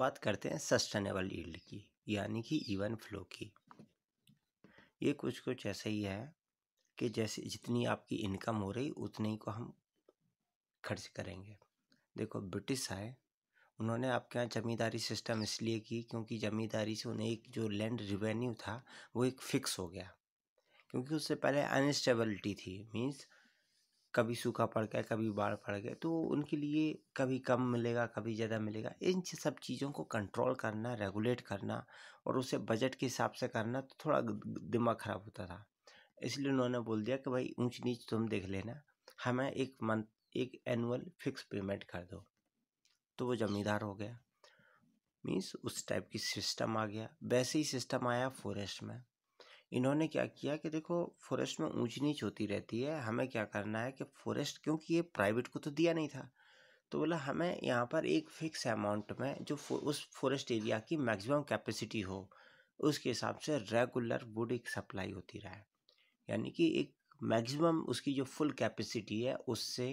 बात करते हैं सस्टेनेबल यील्ड की, यानी कि इवन फ्लो की। ये कुछ ऐसा ही है कि जैसे जितनी आपकी इनकम हो रही उतनी को हम खर्च करेंगे। देखो ब्रिटिश आए, उन्होंने आपके यहाँ ज़मींदारी सिस्टम इसलिए की क्योंकि ज़मींदारी से उन्हें एक जो लैंड रिवेन्यू था वो एक फ़िक्स हो गया, क्योंकि उससे पहले अनस्टेबिलिटी थी, मीन्स कभी सूखा पड़ गया कभी बाढ़ पड़ गया, तो उनके लिए कभी कम मिलेगा कभी ज़्यादा मिलेगा। इन सब चीज़ों को कंट्रोल करना, रेगुलेट करना और उसे बजट के हिसाब से करना तो थोड़ा दिमाग ख़राब होता था, इसलिए उन्होंने बोल दिया कि भाई ऊंच नीच तुम देख लेना, हमें एक मंथ एक एनुअल फिक्स पेमेंट कर दो। तो वो ज़मींदार हो गया, मीन्स उस टाइप की सिस्टम आ गया। वैसे ही सिस्टम आया फॉरेस्ट में। इन्होंने क्या किया कि देखो फॉरेस्ट में ऊंच नीच होती रहती है, हमें क्या करना है कि फॉरेस्ट, क्योंकि ये प्राइवेट को तो दिया नहीं था, तो बोला हमें यहाँ पर एक फिक्स अमाउंट में जो उस फॉरेस्ट एरिया की मैक्सिमम कैपेसिटी हो उसके हिसाब से रेगुलर वुड एक सप्लाई होती रहे, यानी कि एक मैक्सिमम उसकी जो फुल कैपेसिटी है उससे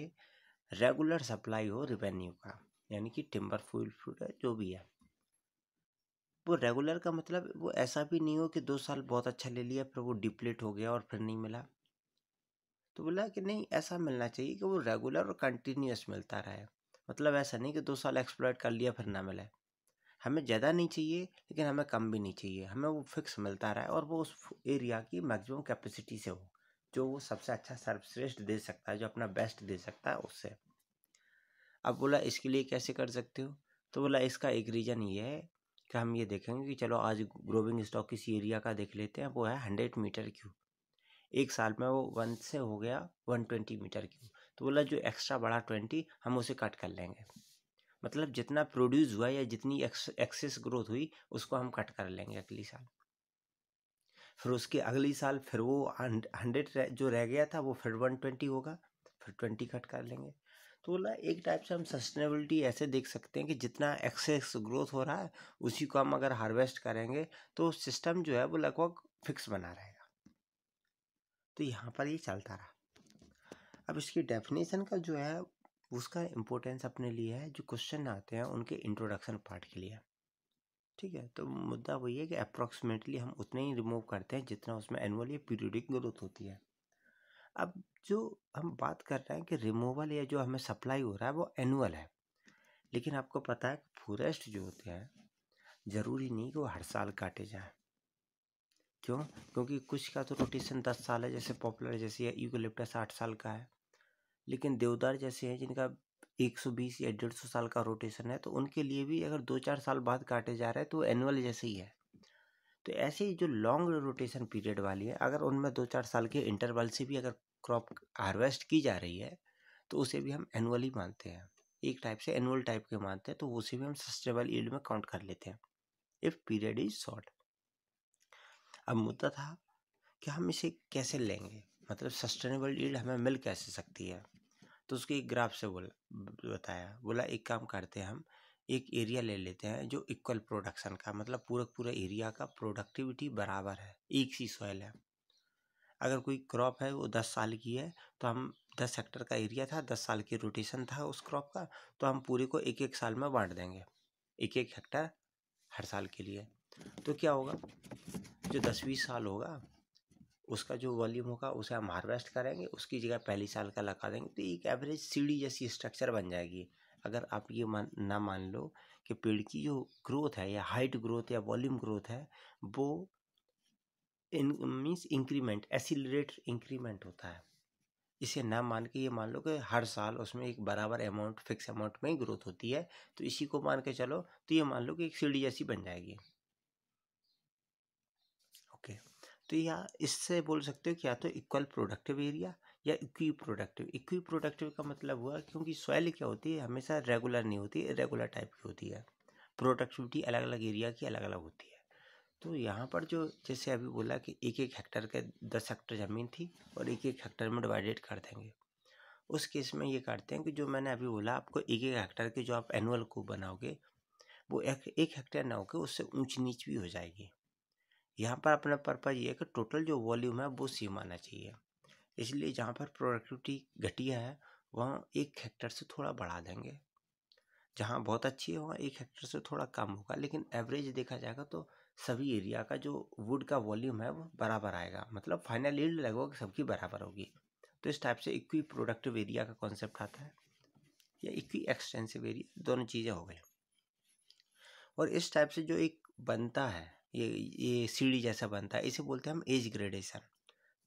रेगुलर सप्लाई हो रेवेन्यू का, यानी कि टिम्बर फूल फ्रूट जो भी है वो रेगुलर का। मतलब वो ऐसा भी नहीं हो कि 2 साल बहुत अच्छा ले लिया फिर वो डिप्लीट हो गया और फिर नहीं मिला। तो बोला कि नहीं, ऐसा मिलना चाहिए कि वो रेगुलर और कंटिन्यूस मिलता रहे। मतलब ऐसा नहीं कि 2 साल एक्सप्लॉयट कर लिया फिर ना मिले। हमें ज़्यादा नहीं चाहिए लेकिन हमें कम भी नहीं चाहिए, हमें वो फिक्स मिलता रहे और वो उस एरिया की मैक्सिमम कैपेसिटी से हो, जो वो सबसे अच्छा सर्वश्रेष्ठ दे सकता है, जो अपना बेस्ट दे सकता है उससे। अब बोला इसके लिए कैसे कर सकते हो, तो बोला इसका एक रीज़न ये है कि हम ये देखेंगे कि चलो आज ग्रोविंग स्टॉक किसी एरिया का देख लेते हैं, वो है 100 मीटर क्यूब, एक साल में वो 1 से हो गया 120 मीटर क्यूब। तो बोला जो एक्स्ट्रा बड़ा 20 हम उसे कट कर लेंगे, मतलब जितना प्रोड्यूस हुआ या जितनी एक्सेस ग्रोथ हुई उसको हम कट कर लेंगे अगली साल। फिर उसके अगली साल फिर वो 100 जो रह गया था वो फिर 120 होगा, फिर 20 कट कर लेंगे। तो बोला एक टाइप से हम सस्टेनेबिलिटी ऐसे देख सकते हैं कि जितना एक्सेस ग्रोथ हो रहा है उसी को हम अगर हार्वेस्ट करेंगे तो सिस्टम जो है वो लगभग फिक्स बना रहेगा। तो यहाँ पर ये चलता रहा। अब इसकी डेफिनेशन का जो है उसका इम्पोर्टेंस अपने लिए है, जो क्वेश्चन आते हैं उनके इंट्रोडक्शन पार्ट के लिए, ठीक है। तो मुद्दा वही है कि अप्रॉक्सीमेटली हम उतने ही रिमूव करते हैं जितना उसमें एनुअल या पीरियडिक ग्रोथ होती है। अब जो हम बात कर रहे हैं कि रिमूवल या जो हमें सप्लाई हो रहा है वो एनुअल है, लेकिन आपको पता है कि फॉरेस्ट जो होते हैं ज़रूरी नहीं कि वो हर साल काटे जाएँ। क्यों? क्योंकि कुछ का तो रोटेशन 10 साल है, जैसे पॉपुलर जैसे या यूकेलिप्टस 8 साल का है, लेकिन देवदार जैसे हैं जिनका 120 या 150 साल का रोटेशन है, तो उनके लिए भी अगर 2-4 साल बाद काटे जा रहे हैं तो एनुअल जैसे ही है। तो ऐसे ही जो लॉन्ग रोटेशन पीरियड वाली है, अगर उनमें 2-4 साल के इंटरवल से भी अगर क्रॉप हार्वेस्ट की जा रही है तो उसे भी हम एनुअल ही मानते हैं, एक टाइप से एनुअल टाइप के मानते हैं, तो उसे भी हम सस्टेनेबल यील्ड में काउंट कर लेते हैं इफ़ पीरियड इज शॉर्ट। अब मुद्दा था कि हम इसे कैसे लेंगे, मतलब सस्टेनेबल यील्ड हमें मिल कैसे सकती है। तो उसके एक ग्राफ से बताया, बोला एक काम करते हैं, हम एक एरिया ले लेते हैं जो इक्वल प्रोडक्शन का, मतलब पूरा एरिया का प्रोडक्टिविटी बराबर है, एक सी सॉइल है। अगर कोई क्रॉप है वो 10 साल की है तो हम 10 हेक्टर का एरिया था, 10 साल की रोटेशन था उस क्रॉप का, तो हम पूरे को 1-1 साल में बांट देंगे, 1-1 हेक्टर हर साल के लिए। तो क्या होगा, जो 10-20 साल होगा उसका जो वॉल्यूम होगा उसे हम हार्वेस्ट करेंगे, उसकी जगह पहली साल का लगा देंगे। तो एक एवरेज सीढ़ी जैसी स्ट्रक्चर बन जाएगी। अगर आप ये मान लो कि पेड़ की जो ग्रोथ है या हाइट ग्रोथ या वॉल्यूम ग्रोथ है वो मीन्स इंक्रीमेंट, एसिलरेट इंक्रीमेंट होता है, इसे ना मान के ये मान लो कि हर साल उसमें एक बराबर अमाउंट फिक्स अमाउंट में ही ग्रोथ होती है, तो इसी को मान के चलो तो ये मान लो कि एक सीढ़ी जैसी बन जाएगी। तो या इससे बोल सकते हो कि या तो इक्वल प्रोडक्टिव एरिया या इक्वी प्रोडक्टिव का मतलब हुआ क्योंकि सॉइल क्या होती है हमेशा रेगुलर नहीं होती, इरेगुलर टाइप की होती है, प्रोडक्टिविटी अलग अलग एरिया की अलग अलग होती है। तो यहाँ पर जो जैसे अभी बोला कि 1-1 हेक्टर के 10 हेक्टर ज़मीन थी और 1-1 हेक्टर में डिवाइडेड कर देंगे, उस केस में ये करते हैं कि जो मैंने अभी बोला आपको 1-1 हेक्टर के जो आप एनुअल को बनाओगे वो 1 हेक्टर ना होकर उससे ऊँच नीच भी हो जाएगी। यहाँ पर अपना पर्पज़ ये है कि टोटल जो वॉल्यूम है वो सेम आना चाहिए, इसलिए जहाँ पर प्रोडक्टिविटी घटिया है वहाँ 1 हेक्टर से थोड़ा बढ़ा देंगे, जहाँ बहुत अच्छी है वहाँ 1 हेक्टेयर से थोड़ा कम होगा, लेकिन एवरेज देखा जाएगा तो सभी एरिया का जो वुड का वॉल्यूम है वो बराबर आएगा, मतलब फाइनल यील्ड लगभग सबकी बराबर होगी। तो इस टाइप से इक्वी प्रोडक्टिव एरिया का कॉन्सेप्ट आता है या इक्वी एक्सटेंसिव एरिया, दोनों चीज़ें हो गई। और इस टाइप से जो एक बनता है ये सीढ़ी जैसा बनता है, इसे बोलते हैं हम एज ग्रेडेशन।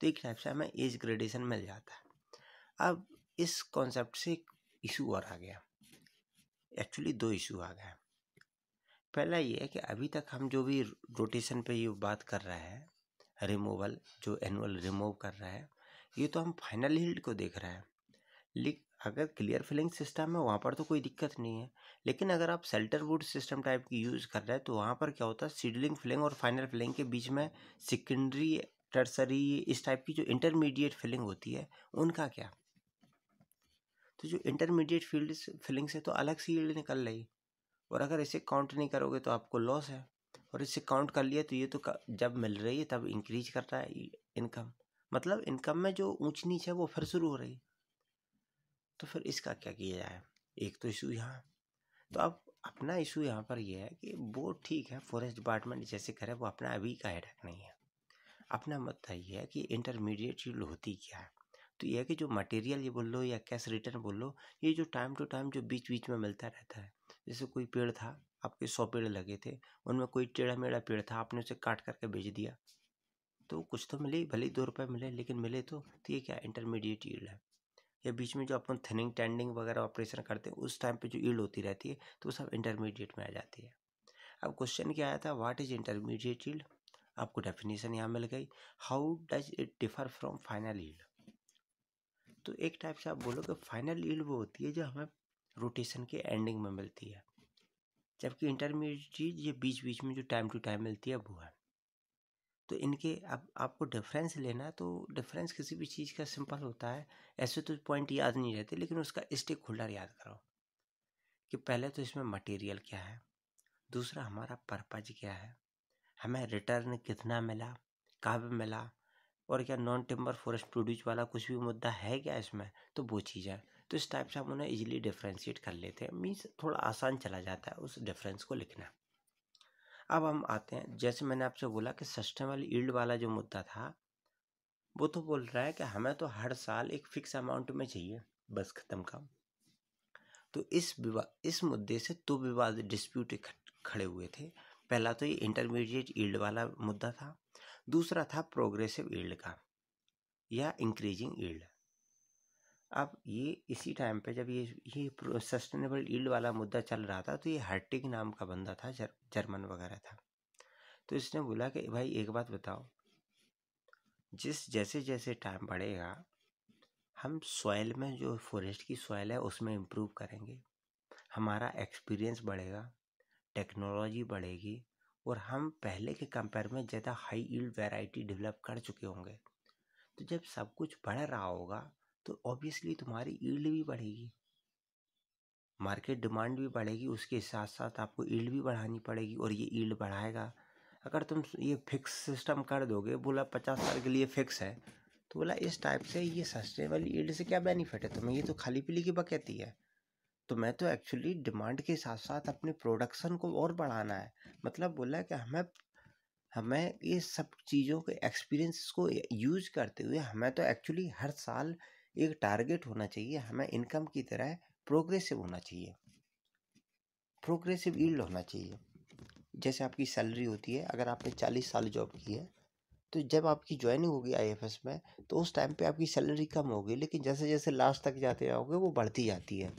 तो एक टाइप से हमें एज ग्रेडेशन मिल जाता है। अब इस कॉन्सेप्ट से एक इशू और आ गया, एक्चुअली 2 इशू आ गए। पहला ये है कि अभी तक हम जो भी रोटेशन पे ये बात कर रहे हैं, रिमूवल जो एनुअल रिमूव कर रहे हैं, ये तो हम फाइनल यील्ड को देख रहे हैं। लेकिन अगर क्लियर फिलिंग सिस्टम है वहाँ पर तो कोई दिक्कत नहीं है, लेकिन अगर आप सेल्टर वुड सिस्टम टाइप की यूज़ कर रहे हैं तो वहाँ पर क्या होता है, सीडलिंग फिलिंग और फाइनल फिलिंग के बीच में सेकेंडरी टर्सरी इस टाइप की जो इंटरमीडिएट फिलिंग होती है उनका क्या, तो जो इंटरमीडिएट फील्ड फिलिंग से तो अलग सी यील्ड निकल रही, और अगर इसे काउंट नहीं करोगे तो आपको लॉस है, और इसे काउंट कर लिया तो ये तो जब मिल रही है तब इंक्रीज कर रहा है इनकम, मतलब इनकम में जो ऊंच नीच है वो फिर शुरू हो रही। तो फिर इसका क्या किया जाए, एक तो इशू यहाँ। तो अब अपना इशू यहाँ पर यह है कि वो ठीक है फॉरेस्ट डिपार्टमेंट जैसे करे, वो अपना अभी का हेडेक नहीं है। अपना मुद्दा ये है कि इंटरमीडिएट यील्ड होती क्या है, तो यह है कि जो मटेरियल ये बोल लो या कैश रिटर्न बोल लो, ये जो टाइम टू टाइम जो बीच बीच में मिलता रहता है, जैसे कोई पेड़ था आपके 100 पेड़ लगे थे, उनमें कोई टेढ़ा मेढ़ा पेड़ था आपने उसे काट करके बेच दिया तो कुछ तो मिले, भले 2 रुपये मिले लेकिन मिले। तो ये क्या इंटरमीडिएट यील्ड है। या बीच में जो अपन थिनिंग टेंडिंग वगैरह ऑपरेशन करते हैं उस टाइम पर जो यील्ड होती रहती है तो सब इंटरमीडिएट में आ जाती है। अब क्वेश्चन क्या आया था, व्हाट इज इंटरमीडिएट यील्ड, आपको डेफिनेशन यहाँ मिल गई। How does it differ from final yield, तो एक टाइप से आप बोलोगे फाइनल यील्ड वो होती है जो हमें रोटेशन के एंडिंग में मिलती है, जबकि इंटरमीडिएट ये बीच बीच में जो टाइम टू टाइम मिलती है वो है। तो इनके अब आपको डिफरेंस लेना है, तो डिफरेंस किसी भी चीज़ का सिंपल होता है, ऐसे तो पॉइंट याद नहीं रहते लेकिन उसका स्टेक होल्डर याद करो कि पहले तो इसमें मटेरियल क्या है, दूसरा हमारा पर्पज क्या है, हमें रिटर्न कितना मिला, कब मिला, और क्या नॉन टिम्बर फॉरेस्ट प्रोड्यूस वाला कुछ भी मुद्दा है क्या इसमें, तो वो चीज़ें। तो इस टाइप से हम उन्हें इजीली डिफ्रेंशिएट कर लेते हैं, मीन्स थोड़ा आसान चला जाता है उस डिफरेंस को लिखना। अब हम आते हैं, जैसे मैंने आपसे बोला कि सस्टेनेबल यील्ड वाला जो मुद्दा था वो तो बोल रहा है कि हमें तो हर साल एक फिक्स अमाउंट में चाहिए, बस ख़त्म काम। तो इस मुद्दे से तो विवाद डिस्प्यूट खड़े हुए थे। पहला तो ये इंटरमीडिएट यील्ड वाला मुद्दा था, दूसरा था प्रोग्रेसिव यील्ड का या इंक्रीजिंग यील्ड। अब ये इसी टाइम पे जब ये सस्टेनेबल यील्ड वाला मुद्दा चल रहा था तो ये हर्टिग नाम का बंदा था, जर्मन वगैरह था। तो इसने बोला कि भाई एक बात बताओ, जैसे जैसे टाइम बढ़ेगा हम सॉइल में जो फॉरेस्ट की सॉइल है उसमें इम्प्रूव करेंगे, हमारा एक्सपीरियंस बढ़ेगा, टेक्नोलॉजी बढ़ेगी और हम पहले के कंपेयर में ज़्यादा हाई यील्ड वैरायटी डेवलप कर चुके होंगे। तो जब सब कुछ बढ़ रहा होगा तो ऑब्वियसली तुम्हारी यील्ड भी बढ़ेगी, मार्केट डिमांड भी बढ़ेगी, उसके साथ साथ आपको यील्ड भी बढ़ानी पड़ेगी और ये यील्ड बढ़ाएगा। अगर तुम ये फिक्स सिस्टम कर दोगे, बोला 50 साल के लिए फिक्स है, तो बोला इस टाइप से ये सस्टेनेबल यील्ड से क्या बेनिफिट है तुम्हें, ये तो खाली पीली की बकैती है। तो मैं तो एक्चुअली डिमांड के साथ साथ अपने प्रोडक्शन को और बढ़ाना है, मतलब बोला कि हमें ये सब चीज़ों के एक्सपीरियंस को यूज़ करते हुए हमें तो एक्चुअली हर साल एक टारगेट होना चाहिए, हमें इनकम की तरह प्रोग्रेसिव होना चाहिए, प्रोग्रेसिव यील्ड होना चाहिए। जैसे आपकी सैलरी होती है, अगर आपने 40 साल जॉब की है तो जब आपकी ज्वाइनिंग होगी आईएफएस में तो उस टाइम पे आपकी सैलरी कम होगी, लेकिन जैसे जैसे लास्ट तक जाते जाओगे वो बढ़ती जाती है।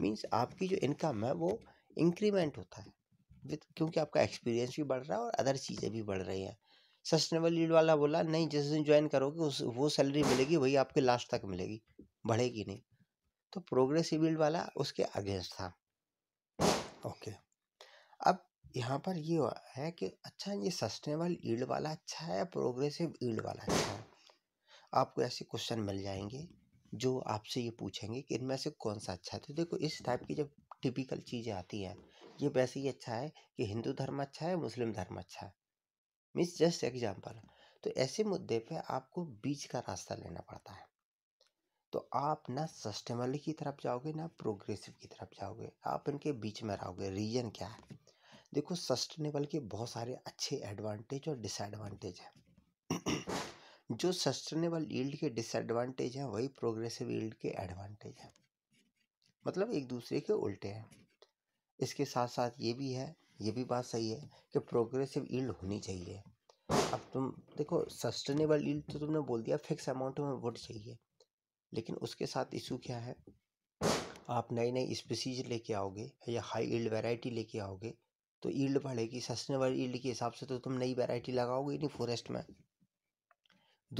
मीन्स आपकी जो इनकम है वो इंक्रीमेंट होता है क्योंकि आपका एक्सपीरियंस भी बढ़ रहा है और अदर चीज़ें भी बढ़ रही हैं। सस्टेनेबल यील्ड वाला बोला नहीं, जिस दिन ज्वाइन करोगे उस वो सैलरी मिलेगी वही आपके लास्ट तक मिलेगी, बढ़ेगी नहीं। तो प्रोग्रेसिव यील्ड वाला उसके अगेंस्ट था। ओके, अब यहाँ पर ये है कि अच्छा ये सस्टेनेबल यील्ड वाला अच्छा है, प्रोग्रेसिव यील्ड वाला अच्छा है। आपको ऐसे क्वेश्चन मिल जाएंगे जो आपसे ये पूछेंगे कि इनमें से कौन सा अच्छा है। तो देखो इस टाइप की जब टिपिकल चीज़ें आती हैं, ये वैसे ही अच्छा है कि हिंदू धर्म अच्छा है, मुस्लिम धर्म अच्छा है, मीन्स जस्ट एग्जाम्पल। तो ऐसे मुद्दे पे आपको बीच का रास्ता लेना पड़ता है। तो आप ना सस्टेनेबल की तरफ जाओगे ना प्रोग्रेसिव की तरफ जाओगे, आप इनके बीच में रहोगे। रीजन क्या है? देखो सस्टेनेबल के बहुत सारे अच्छे एडवांटेज और डिसएडवांटेज हैं। जो सस्टेनेबल यील्ड के डिसएडवांटेज हैं वही प्रोग्रेसिव यील्ड के एडवांटेज हैं, मतलब एक दूसरे के उल्टे हैं। इसके साथ साथ ये भी है, ये भी बात सही है कि प्रोग्रेसिव यील्ड होनी चाहिए। अब तुम देखो सस्टेनेबल यील्ड तो तुमने बोल दिया फिक्स अमाउंट में वुड चाहिए, लेकिन उसके साथ इशू क्या है, आप नई नई स्पीसीज लेके आओगे या हाई यील्ड वैरायटी लेके आओगे तो यील्ड बढ़ेगी। सस्टेनेबल यील्ड के हिसाब से तो तुम नई वैरायटी लगाओगे नहीं फॉरेस्ट में।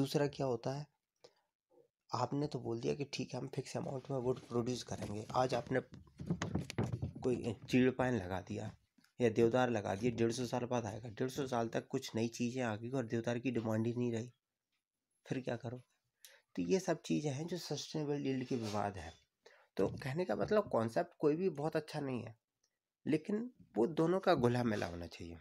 दूसरा क्या होता है, आपने तो बोल दिया कि ठीक है हम फिक्स अमाउंट में वुड प्रोड्यूस करेंगे। आज आपने कोई चीड़ पाइन लगा दिया या देवदार लगा दिया, 150 साल बाद आएगा। 150 साल तक कुछ नई चीज़ें आ गई और देवदार की डिमांड ही नहीं रही, फिर क्या करो? तो ये सब चीज़ें हैं जो सस्टेनेबल यील्ड के विवाद हैं। तो कहने का मतलब कॉन्सेप्ट कोई भी बहुत अच्छा नहीं है, लेकिन वो दोनों का घुला मिला होना चाहिए।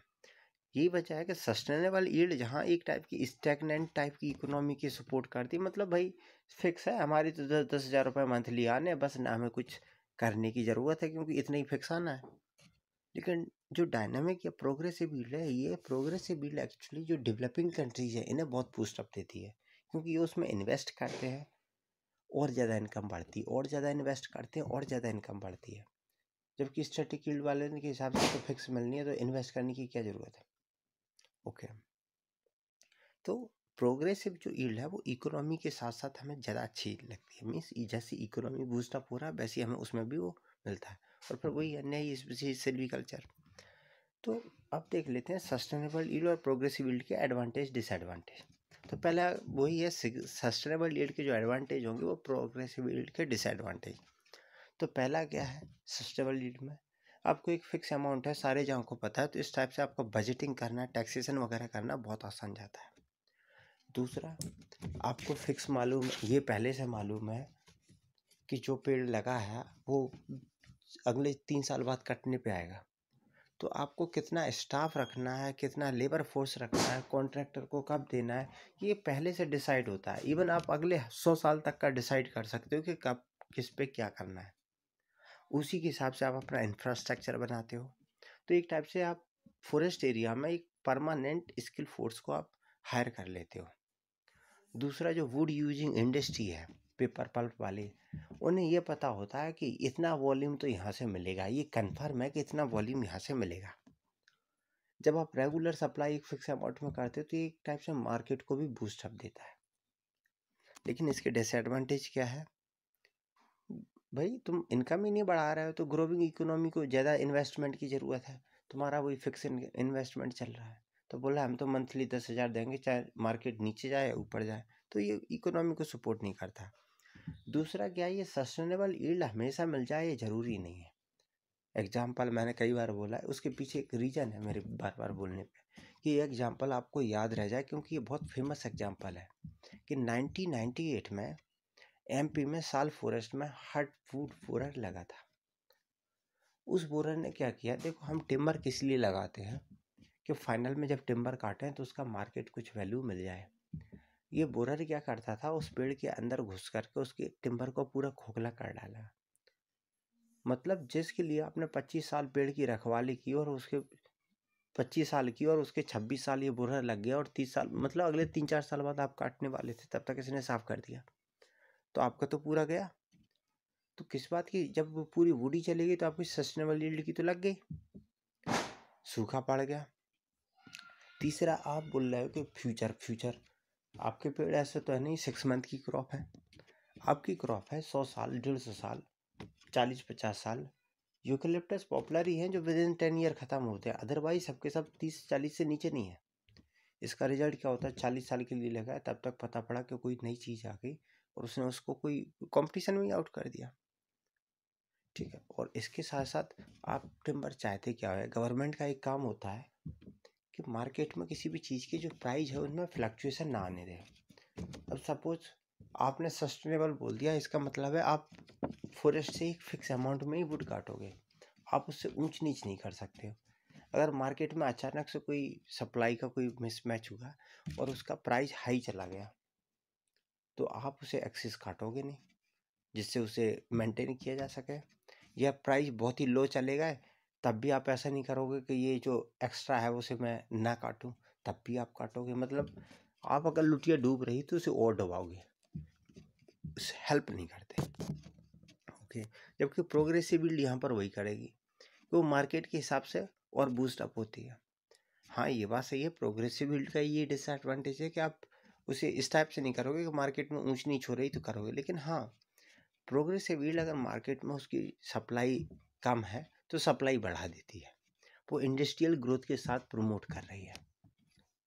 यही वजह है कि सस्टेनेबल यील्ड जहाँ एक टाइप की स्टैगनेंट टाइप की इकोनॉमी की सपोर्ट करती, मतलब भाई फिक्स है हमारी तो 10,000 रुपये मंथली आने, बस ना हमें कुछ करने की ज़रूरत है क्योंकि इतना ही फिक्स आना है। लेकिन जो डायनामिक या प्रोग्रेसिव यील्ड है, ये प्रोग्रेसिव यील्ड एक्चुअली जो डेवलपिंग कंट्रीज है इन्हें बहुत बूस्ट अप देती है, क्योंकि ये उसमें इन्वेस्ट करते हैं और ज़्यादा इनकम बढ़ती है, और ज़्यादा इन्वेस्ट करते हैं और ज़्यादा इनकम बढ़ती है। जबकि स्टैटिक यील्ड वाले के हिसाब से तो फिक्स मिलनी है, तो इन्वेस्ट करने की क्या ज़रूरत है? ओके, तो प्रोग्रेसिव जो यील्ड है वो इकोनॉमी के साथ साथ हमें ज़्यादा अच्छी लगती है। मीन्स जैसी इकोनॉमी बूस्ट अप हो रहा है वैसे हमें उसमें भी वो मिलता है। और फिर वही नई स्पीसीज सिल्वीकल्चर। तो अब देख लेते हैं सस्टेनेबल यील्ड और प्रोग्रेसिव यील्ड के एडवांटेज डिसएडवांटेज। तो पहला वही है, सस्टेनेबल यील्ड के जो एडवांटेज होंगे वो प्रोग्रेसिव यील्ड के डिसएडवांटेज। तो पहला क्या है सस्टेनेबल यील्ड में, आपको एक फिक्स अमाउंट है, सारे जहाँ को पता है, तो इस टाइप से आपको बजटिंग करना, टैक्सेशन वगैरह करना बहुत आसान जाता है। दूसरा, आपको फिक्स मालूम, ये पहले से मालूम है कि जो पेड़ लगा है वो अगले 3 साल बाद कटने पे आएगा, तो आपको कितना स्टाफ रखना है, कितना लेबर फोर्स रखना है, कॉन्ट्रैक्टर को कब देना है, ये पहले से डिसाइड होता है। इवन आप अगले 100 साल तक का डिसाइड कर सकते हो कि कब किस पे क्या करना है। उसी के हिसाब से आप अपना इंफ्रास्ट्रक्चर बनाते हो। तो एक टाइप से आप फॉरेस्ट एरिया में एक परमानेंट स्किल फोर्स को आप हायर कर लेते हो। दूसरा, जो वुड यूजिंग इंडस्ट्री है, पेपर पल्प वाले, उन्हें ये पता होता है कि इतना वॉल्यूम तो यहाँ से मिलेगा, ये कंफर्म है कि इतना वॉल्यूम यहाँ से मिलेगा। जब आप रेगुलर सप्लाई एक फिक्स अमाउंट में करते हो तो एक टाइप से मार्केट को भी बूस्ट अप देता है। लेकिन इसके डिसएडवांटेज क्या है भाई, तुम इनकम ही नहीं बढ़ा रहे हो, तो ग्रोविंग इकोनॉमी को ज़्यादा इन्वेस्टमेंट की ज़रूरत है, तुम्हारा वही फिक्स इन्वेस्टमेंट चल रहा है। तो बोला हम तो मंथली 10,000 देंगे, चाहे मार्केट नीचे जाए ऊपर जाए, तो ये इकोनॉमी को सपोर्ट नहीं करता। दूसरा क्या, ये सस्टेनेबल यील्ड हमेशा मिल जाए ये ज़रूरी नहीं है। एग्जाम्पल मैंने कई बार बोला है, उसके पीछे एक रीज़न है मेरे बार बार बोलने पर, कि ये एग्जाम्पल आपको याद रह जाए क्योंकि ये बहुत फेमस एग्जाम्पल है। कि 1998 में एमपी में साल फॉरेस्ट में हार्डवुड बोरर लगा था। उस बोरर ने क्या किया, देखो हम टिम्बर किस लिए लगाते हैं कि फाइनल में जब टिम्बर काटें तो उसका मार्केट कुछ वैल्यू मिल जाए। ये बोरर क्या करता था, उस पेड़ के अंदर घुस करके उसके टिम्बर को पूरा खोखला कर डाला। मतलब जिसके लिए आपने 25 साल पेड़ की रखवाली की और उसके 25 साल की और उसके 26 साल ये बोरर लग गया और 30 साल मतलब अगले 3-4 साल बाद आप काटने वाले थे, तब तक इसने साफ कर दिया, तो आपका तो पूरा गया। तो किस बात की, जब वो पूरी वुडी चली गई तो आपकी सस्टेनेबल यील्ड की तो लग गई, सूखा पड़ गया। तीसरा, आप बोल रहे हो कि फ्यूचर आपके पेड़ ऐसे तो है नहीं, 6 मंथ की क्रॉप है, आपकी क्रॉप है 100 साल, 150 साल, 40-50 साल। यूकेलिप्टस पॉपुलर ही हैं जो विदिन 10 ईयर ख़त्म होते हैं, अदरवाइज सबके सब 30-40 से नीचे नहीं है। इसका रिजल्ट क्या होता है, 40 साल के लिए लगा, तब तक पता पड़ा कि कोई नई चीज़ आ गई और उसने उसको कोई कंपटीशन में आउट कर दिया। ठीक है, और इसके साथ साथ आप टिम्बर चाहते क्या है, गवर्नमेंट का एक काम होता है कि मार्केट में किसी भी चीज़ की जो प्राइस है उनमें फ्लक्चुएशन ना आने दे। अब सपोज आपने सस्टेनेबल बोल दिया, इसका मतलब है आप फॉरेस्ट से एक फिक्स अमाउंट में ही वुड काटोगे, आप उससे ऊंच नीच नहीं कर सकते हो। अगर मार्केट में अचानक से कोई सप्लाई का कोई मिसमैच हुआ और उसका प्राइस हाई चला गया तो आप उसे एक्सेस काटोगे नहीं, जिससे उसे मेंटेन किया जा सके। यह प्राइस बहुत ही लो चलेगा, तब भी आप ऐसा नहीं करोगे कि ये जो एक्स्ट्रा है उसे मैं ना काटूँ, तब भी आप काटोगे। मतलब आप अगर लुटिया डूब रही तो उसे और डुबाओगे, उसे हेल्प नहीं करते। ओके, जबकि प्रोग्रेसिव यील्ड यहाँ पर वही करेगी, वो मार्केट के हिसाब से और बूस्ट अप होती है। हाँ, ये बात सही है, प्रोग्रेसिव यील्ड का ये डिसएडवांटेज है कि आप उसे इस टाइप से नहीं करोगे कि मार्केट में ऊँच नीच हो रही तो करोगे। लेकिन हाँ, प्रोग्रेसिव यील्ड अगर मार्केट में उसकी सप्लाई कम है तो सप्लाई बढ़ा देती है, वो इंडस्ट्रियल ग्रोथ के साथ प्रमोट कर रही है।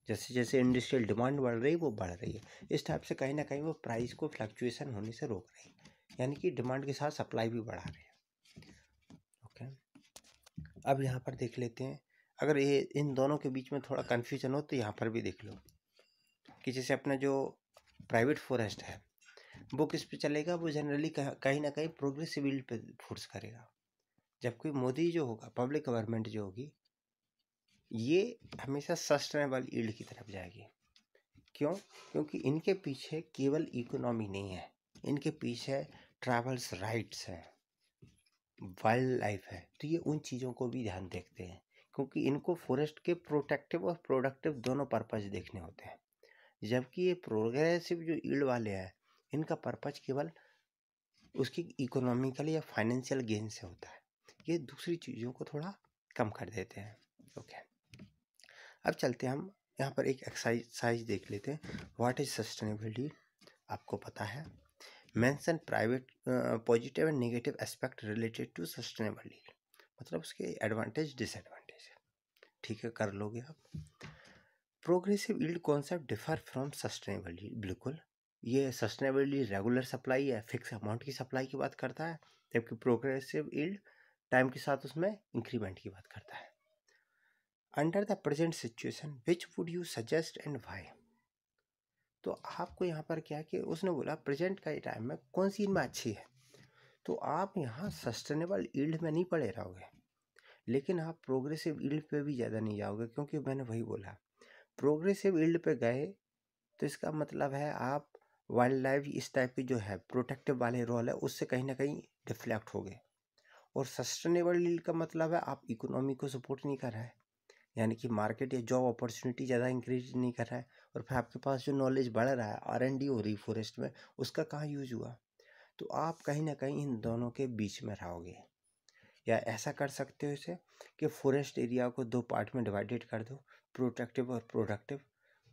जैसे जैसे इंडस्ट्रियल डिमांड बढ़ रही है वो बढ़ रही है, इस टाइप से कहीं ना कहीं वो प्राइस को फ्लक्चुएशन होने से रोक रही है, यानी कि डिमांड के साथ सप्लाई भी बढ़ा रही है। ओके, अब यहाँ पर देख लेते हैं, अगर ये इन दोनों के बीच में थोड़ा कन्फ्यूजन हो तो यहाँ पर भी देख लो कि जैसे अपना जो प्राइवेट फॉरेस्ट है वो किस पे चलेगा, वो जनरली कहीं ना कहीं प्रोग्रेसिव यील्ड पे फोर्स करेगा। जबकि मोदी जो होगा, पब्लिक गवर्नमेंट जो होगी, ये हमेशा सस्टेनेबल यील्ड की तरफ जाएगी। क्यों? क्योंकि इनके पीछे केवल इकोनॉमी नहीं है, इनके पीछे ट्रैवल्स राइट्स है, वाइल्ड लाइफ है, तो ये उन चीज़ों को भी ध्यान देखते हैं, क्योंकि इनको फॉरेस्ट के प्रोटेक्टिव और प्रोडक्टिव दोनों पर्पज़ देखने होते हैं। जबकि ये प्रोग्रेसिव जो यील्ड वाले हैं, इनका पर्पज़ केवल उसकी इकोनॉमिकल या फाइनेंशियल गेन से होता है, ये दूसरी चीज़ों को थोड़ा कम कर देते हैं। ओके, अब चलते हैं हम यहाँ पर एक एक्सरसाइज देख लेते हैं। What is sustainability? आपको पता है, mention private positive and negative aspect related to sustainable yield, मतलब उसके एडवांटेज डिसएडवांटेज। ठीक है, कर लोगे आप। Progressive yield concept differ from sustainable yield, बिल्कुल। ये सस्टेनेबल यील्ड रेगुलर सप्लाई या फिक्स अमाउंट की सप्लाई की बात करता है, जबकि प्रोग्रेसिव यील्ड टाइम के साथ उसमें इंक्रीमेंट की बात करता है। Under the present situation which would you suggest and why? तो आपको यहाँ पर क्या है कि उसने बोला प्रेजेंट का टाइम में कौन सी इनमें अच्छी है, तो आप यहाँ सस्टेनेबल यील्ड में नहीं पड़े रहोगे, लेकिन आप प्रोग्रेसिव यील्ड पे भी ज़्यादा नहीं जाओगे, क्योंकि मैंने वही बोला प्रोग्रेसिव यील्ड पे गए तो इसका मतलब है आप वाइल्ड लाइफ इस टाइप की जो है प्रोटेक्टिव वाले रोल है उससे कहीं ना कहीं डिफ्लेक्ट हो गए। और सस्टेनेबल यील्ड का मतलब है आप इकोनॉमी को सपोर्ट नहीं कर रहे, यानी कि मार्केट या जॉब अपॉर्चुनिटी ज़्यादा इंक्रीज नहीं कर रहा है, और फिर आपके पास जो नॉलेज बढ़ रहा है, R&D हो रही फॉरेस्ट में, उसका कहाँ यूज हुआ। तो आप कहीं ना कहीं इन दोनों के बीच में रहोगे, या ऐसा कर सकते हो इसे कि फॉरेस्ट एरिया को दो पार्ट में डिवाइडेड कर दो, प्रोटेक्टिव और प्रोडक्टिव।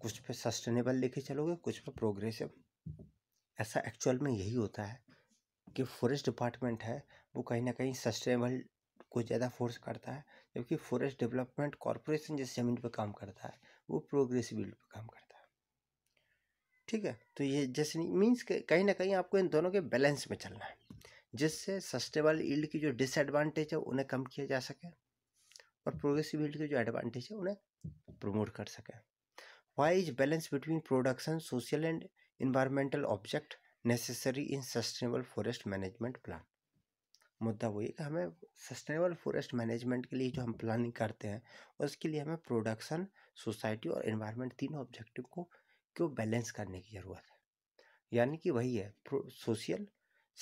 कुछ पे सस्टेनेबल लेके चलोगे, कुछ पे प्रोग्रेसिव। ऐसा एक्चुअल में यही होता है कि फॉरेस्ट डिपार्टमेंट है वो कहीं ना कहीं सस्टेनेबल को ज़्यादा फोर्स करता है, जबकि फॉरेस्ट डेवलपमेंट कॉरपोरेशन जिस ज़मीन पर काम करता है वो प्रोग्रेसिव यील्ड पर काम करता है। ठीक है, तो ये जैसे मीन्स कहीं ना कहीं आपको इन दोनों के बैलेंस में चलना है, जिससे सस्टेनेबल यील्ड की जो डिसएडवांटेज है उन्हें कम किया जा सके और प्रोग्रेसिव यील्ड के जो एडवांटेज है उन्हें प्रमोट कर सकें। Why is balance between production, social and environmental object necessary in sustainable forest management plan? मुद्दा वही कि हमें सस्टेनेबल फॉरेस्ट मैनेजमेंट के लिए जो हम प्लानिंग करते हैं उसके लिए हमें प्रोडक्शन, सोसाइटी और एनवायरनमेंट तीनों ऑब्जेक्टिव को बैलेंस करने की ज़रूरत है। यानी कि वही है सोशल,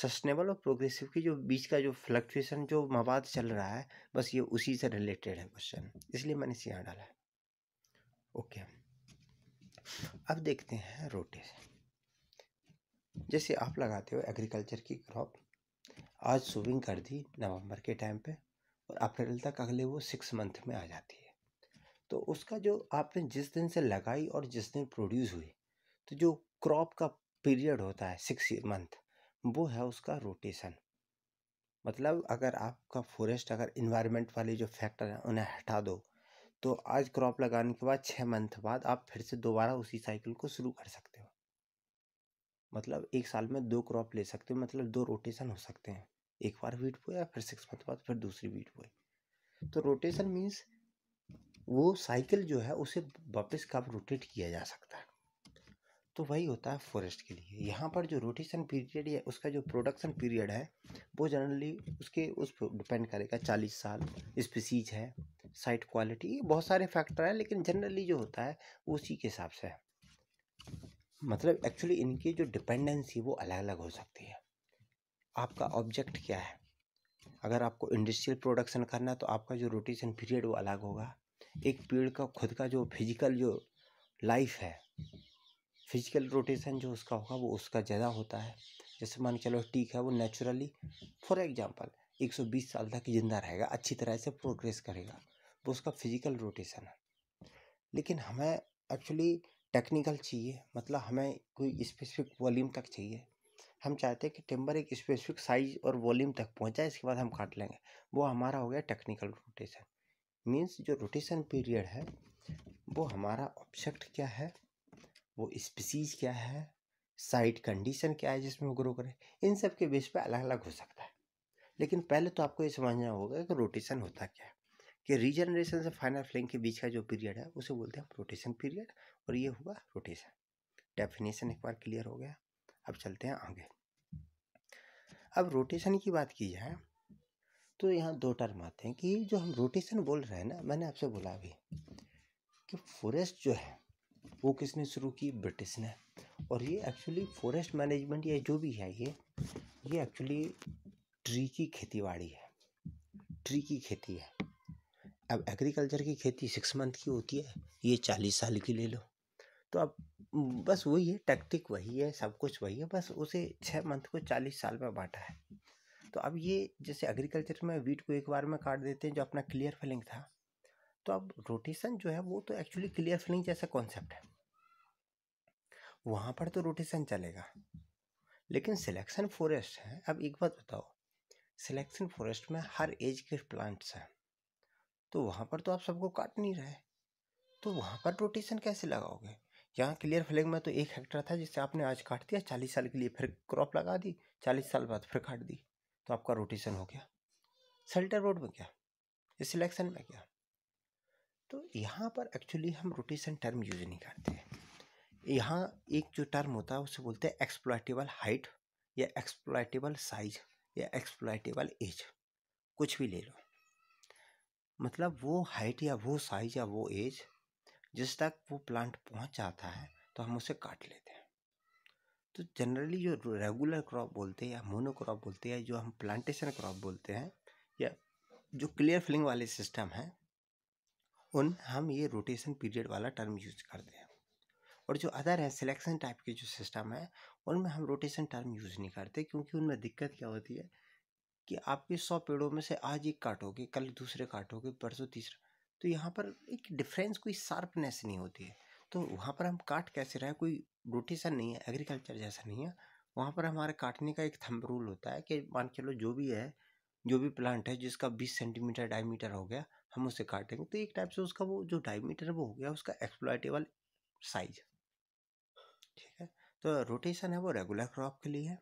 सस्टेनेबल और प्रोग्रेसिव की जो बीच का जो फ्लक्चुएशन जो मवाद चल रहा है, बस ये उसी से रिलेटेड है क्वेश्चन, इसलिए मैंने इसे यहाँ डाला है। ओके, अब देखते हैं रोटेशन। जैसे आप लगाते हो एग्रीकल्चर की क्रॉप, आज सोविंग कर दी नवंबर के टाइम पे और अप्रैल तक अगले वो 6 मंथ में आ जाती है, तो उसका जो आपने जिस दिन से लगाई और जिस दिन प्रोड्यूस हुई, तो जो क्रॉप का पीरियड होता है 6 मंथ, वो है उसका रोटेशन। मतलब अगर आपका फॉरेस्ट अगर इन्वायरमेंट वाले जो फैक्टर हैं उन्हें हटा दो, तो आज क्रॉप लगाने के बाद 6 मंथ बाद आप फिर से दोबारा उसी साइकिल को शुरू कर सकते हो। मतलब एक साल में 2 क्रॉप ले सकते हो, मतलब 2 रोटेशन हो सकते हैं, एक बार वीट बोए या फिर 6 मंथ बाद फिर दूसरी वीट बोए। तो रोटेशन मीन्स वो साइकिल जो है उसे वापस कब रोटेट किया जा सकता है, तो वही होता है फॉरेस्ट के लिए। यहाँ पर जो रोटेशन पीरियड या उसका जो प्रोडक्शन पीरियड है वो जनरली उसके उस पर डिपेंड करेगा, 40 साल, स्पीसीज है, साइट क्वालिटी, बहुत सारे फैक्टर हैं, लेकिन जनरली जो होता है उसी के हिसाब से है। मतलब एक्चुअली इनकी जो डिपेंडेंसी वो अलग अलग हो सकती है। आपका ऑब्जेक्ट क्या है। अगर आपको इंडस्ट्रियल प्रोडक्शन करना है तो आपका जो रोटेशन पीरियड वो अलग होगा। एक पेड़ का खुद का जो फिजिकल जो लाइफ है, फिजिकल रोटेशन जो उसका होगा वो उसका ज़्यादा होता है। जैसे मान के चलो टीक है, वो नेचुरली फॉर एग्जांपल 120 साल तक जिंदा रहेगा, अच्छी तरह से प्रोग्रेस करेगा, वो उसका फिजिकल रोटेशन है। लेकिन हमें एक्चुअली टेक्निकल चाहिए, मतलब हमें कोई स्पेसिफिक वॉल्यूम तक चाहिए। हम चाहते हैं कि टिम्बर एक स्पेसिफिक साइज और वॉल्यूम तक पहुँच जाए, इसके बाद हम काट लेंगे। वो हमारा हो गया टेक्निकल रोटेशन। मीन्स जो रोटेशन पीरियड है वो हमारा ऑब्जेक्ट क्या है, वो स्पीसीज क्या है, साइट कंडीशन क्या है जिसमें वो ग्रो करे, इन सब के बेस पे अलग अलग हो सकता है। लेकिन पहले तो आपको ये समझना होगा कि रोटेशन होता क्या है। कि रीजनरेशन से फाइनल फ्लेंग के बीच का जो पीरियड है उसे बोलते हैं रोटेशन पीरियड, और ये हुआ रोटेशन। डेफिनेशन एक बार क्लियर हो गया। अब चलते हैं आगे। अब रोटेशन की बात की जाए तो यहाँ दो टर्म आते हैं कि जो हम रोटेशन बोल रहे हैं ना, मैंने आपसे बोला अभी कि फॉरेस्ट जो है वो किसने शुरू की, ब्रिटिश ने। और ये एक्चुअली फॉरेस्ट मैनेजमेंट या जो भी है ये एक्चुअली ट्री की खेतीबाड़ी है, ट्री की खेती है। अब एग्रीकल्चर की खेती 6 महीने की होती है, ये 40 साल की ले लो। तो अब बस वही है, टैक्टिक वही है, सब कुछ वही है, बस उसे 6 महीने को 40 साल में बांटा है। तो अब ये जैसे एग्रीकल्चर में वीट को एक बार में काट देते हैं, जो अपना क्लियर फेलिंग था। तो अब रोटेशन जो है वो तो एक्चुअली क्लियर फेलिंग जैसा कॉन्सेप्ट है, वहाँ पर तो रोटेशन चलेगा। लेकिन सिलेक्शन फॉरेस्ट है। अब एक बात बताओ, सिलेक्शन फॉरेस्ट में हर एज के प्लांट्स हैं, तो वहाँ पर तो आप सबको काट नहीं रहे, तो वहाँ पर रोटेशन कैसे लगाओगे। यहाँ क्लियर फेलिंग में तो 1 हेक्टेयर था जिसे आपने आज काट दिया 40 साल के लिए, फिर क्रॉप लगा दी, 40 साल बाद फिर काट दी, तो आपका रोटेशन हो गया। सेल्टर रोड में क्या, सिलेक्शन में क्या। तो यहाँ पर एक्चुअली हम रोटेशन टर्म यूज नहीं करते हैं। यहाँ एक जो टर्म होता है उसे बोलते हैं एक्सप्लॉयटेबल हाइट या एक्सप्लॉयटेबल साइज या एक्सप्लॉयटेबल एज, कुछ भी ले लो। मतलब वो हाइट या वो साइज या वो एज जिस तक वो प्लांट पहुँच जाता है तो हम उसे काट लेते हैं। तो जनरली जो रेगुलर क्रॉप बोलते हैं या मोनोक्रॉप बोलते हैं, जो हम प्लांटेशन क्रॉप बोलते हैं, या जो क्लियर फिलिंग वाले सिस्टम हैं, उन हम ये रोटेशन पीरियड वाला टर्म यूज करते हैं। और जो अदर है सिलेक्शन टाइप के जो सिस्टम है उनमें हम रोटेशन टर्म यूज़ नहीं करते, क्योंकि उनमें दिक्कत क्या होती है कि आपके 100 पेड़ों में से आज एक काटोगे, कल दूसरे काटोगे, परसों तीसरा, तो यहाँ पर एक डिफरेंस, कोई शार्पनेस नहीं होती है। तो वहाँ पर हम काट कैसे रहे, कोई रोटेशन नहीं है, एग्रीकल्चर जैसा नहीं है। वहाँ पर हमारे काटने का एक थंब रूल होता है कि मान के चलो जो भी है, जो भी प्लांट है जिसका 20 सेंटीमीटर डायमीटर हो गया, हम उसे काटेंगे। तो एक टाइप से उसका वो जो डायमीटर वो हो गया उसका एक्सप्लॉयटेबल साइज, ठीक है। तो रोटेशन है वो रेगुलर क्रॉप के लिए है,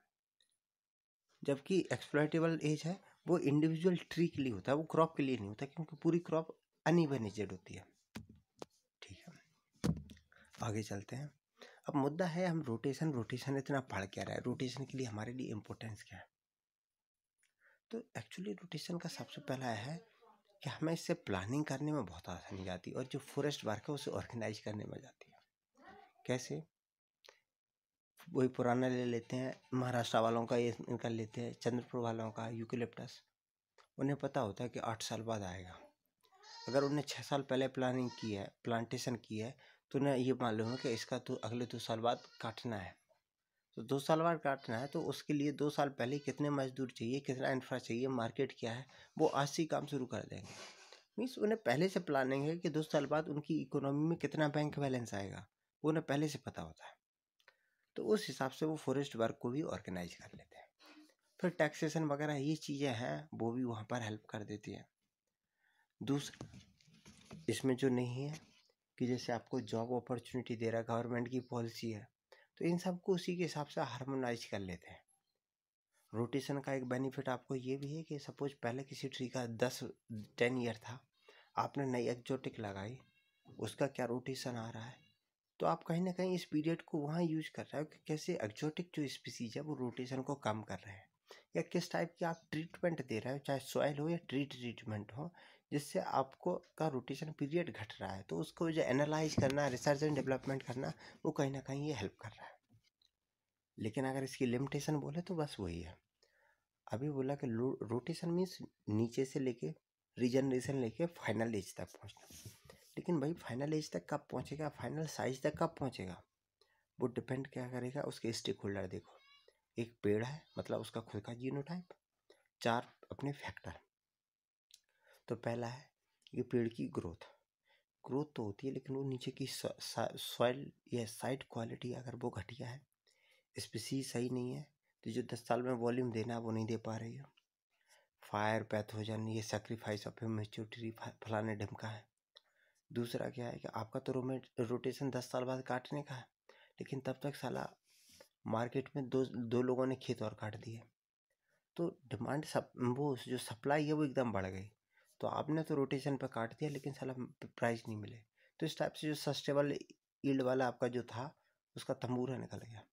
जबकि एक्सप्लॉयटेबल एज है वो इंडिविजुअल ट्री के लिए होता है, वो क्रॉप के लिए नहीं होता, क्योंकि पूरी क्रॉप अनइवनेजेड होती है, ठीक है। आगे चलते हैं। अब मुद्दा है हम रोटेशन इतना पढ़ क्या रहा है, रोटेशन के लिए हमारे लिए इम्पोर्टेंस क्या है। तो एक्चुअली रोटेशन का सबसे पहला है कि हमें इससे प्लानिंग करने में बहुत आसानी जाती है, और जो फॉरेस्ट वर्क है उसे ऑर्गेनाइज करने में जाती है। कैसे, वही पुराना ले लेते हैं, महाराष्ट्र वालों का ये निकाल लेते हैं, चंद्रपुर वालों का यूकेलिप्टस। उन्हें पता होता है कि 8 साल बाद आएगा। अगर उन्हें 6 साल पहले प्लानिंग की है, प्लांटेशन की है, तो उन्हें ये मालूम है कि इसका तो अगले 2 साल बाद काटना है। तो 2 साल बाद काटना है तो उसके लिए 2 साल पहले कितने मजदूर चाहिए, कितना इंफ्रा चाहिए, मार्केट क्या है, वो आज से ही काम शुरू कर देंगे। मीन्स उन्हें पहले से प्लानिंग है कि 2 साल बाद उनकी इकोनॉमी में कितना बैंक बैलेंस आएगा, वो उन्हें पहले से पता होता है। तो उस हिसाब से वो फॉरेस्ट वर्क को भी ऑर्गेनाइज कर लेते हैं। फिर टैक्सेशन वगैरह ये चीज़ें हैं वो भी वहाँ पर हेल्प कर देती है। दूसरा इसमें जो नहीं है कि जैसे आपको जॉब अपॉर्चुनिटी दे रहा गवर्नमेंट की पॉलिसी है, तो इन सब को उसी के हिसाब से हार्मोनाइज कर लेते हैं। रोटेशन का एक बेनिफिट आपको ये भी है कि सपोज पहले किसी ट्री का 10 ईयर था, आपने नई एक्जोटिक लगाई, उसका क्या रोटेशन आ रहा है, तो आप कहीं ना कहीं इस पीरियड को वहाँ यूज कर रहे हो कि कैसे एक्जोटिक जो स्पीसीज है वो रोटेशन को कम कर रहे हैं, या किस टाइप की आप ट्रीटमेंट दे रहे हो, चाहे सॉयल हो या ट्रीटमेंट हो, जिससे आपको का रोटेशन पीरियड घट रहा है। तो उसको जो एनालाइज करना, रिसर्च एंड डेवलपमेंट करना, वो कहीं ना कहीं ये हेल्प कर रहा है। लेकिन अगर इसकी लिमिटेशन बोले तो बस वही है, अभी बोला कि रोटेशन मीन्स नीचे से लेके रीजनरेशन लेके फाइनल एज तक पहुँचना। लेकिन भाई फाइनल एज तक कब पहुँचेगा, फाइनल साइज तक कब पहुँचेगा, वो डिपेंड क्या करेगा उसके स्टेक होल्डर। देखो एक पेड़ है मतलब उसका खुद का जीनोटाइप, चार अपने फैक्टर। तो पहला है ये पेड़ की ग्रोथ, ग्रोथ तो होती है लेकिन वो नीचे की सॉइल या साइट क्वालिटी अगर वो घटिया है, स्पीसीज सही नहीं है तो जो 10 साल में वॉल्यूम देना है वो नहीं दे पा रही है। फायर पैथोजन ये सेक्रीफाइस ऑफ मेच्योर ट्री फलाने ढंग का है। दूसरा क्या है कि आपका तो रोटेशन 10 साल बाद काटने का है, लेकिन तब तक साला मार्केट में दो लोगों ने खेत और काट दिए, तो डिमांड वो जो सप्लाई है वो एकदम बढ़ गई। तो आपने तो रोटेशन पर काट दिया लेकिन साला प्राइस नहीं मिले, तो इस टाइप से जो सस्टेनेबल यील्ड वाला आपका जो था उसका तंबूरा निकल गया।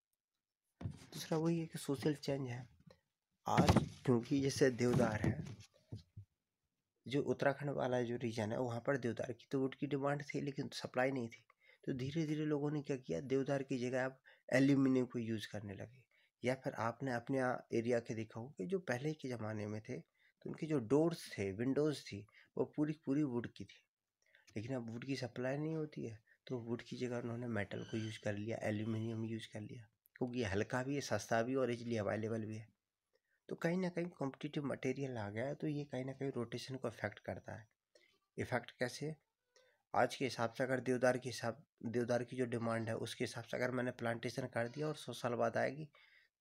दूसरा वही है कि सोशल चेंज है। आज क्योंकि जैसे देवदार है, जो उत्तराखंड वाला जो रीजन है वहाँ पर देवदार की तो वुड की डिमांड थी लेकिन सप्लाई नहीं थी, तो धीरे धीरे लोगों ने क्या किया, देवदार की जगह आप एल्यूमिनियम को यूज़ करने लगे। या फिर आपने अपने एरिया के देखा हो कि जो पहले के ज़माने में थे तो उनकी जो डोर्स थे, विंडोज़ थी, वो पूरी वुड की थी, लेकिन अब वुड की सप्लाई नहीं होती है तो वुड की जगह उन्होंने मेटल को यूज़ कर लिया, एल्यूमिनियम यूज़ कर लिया, क्योंकि ये हल्का भी है, सस्ता भी और इजली अवेलेबल भी है। तो कहीं ना कहीं कॉम्पिटिटिव मटेरियल आ गया है, तो ये कहीं ना कहीं रोटेशन को इफेक्ट करता है। इफेक्ट कैसे, आज के हिसाब से अगर देवदार की जो डिमांड है उसके हिसाब से अगर मैंने प्लांटेशन कर दिया और 100 साल बाद आएगी,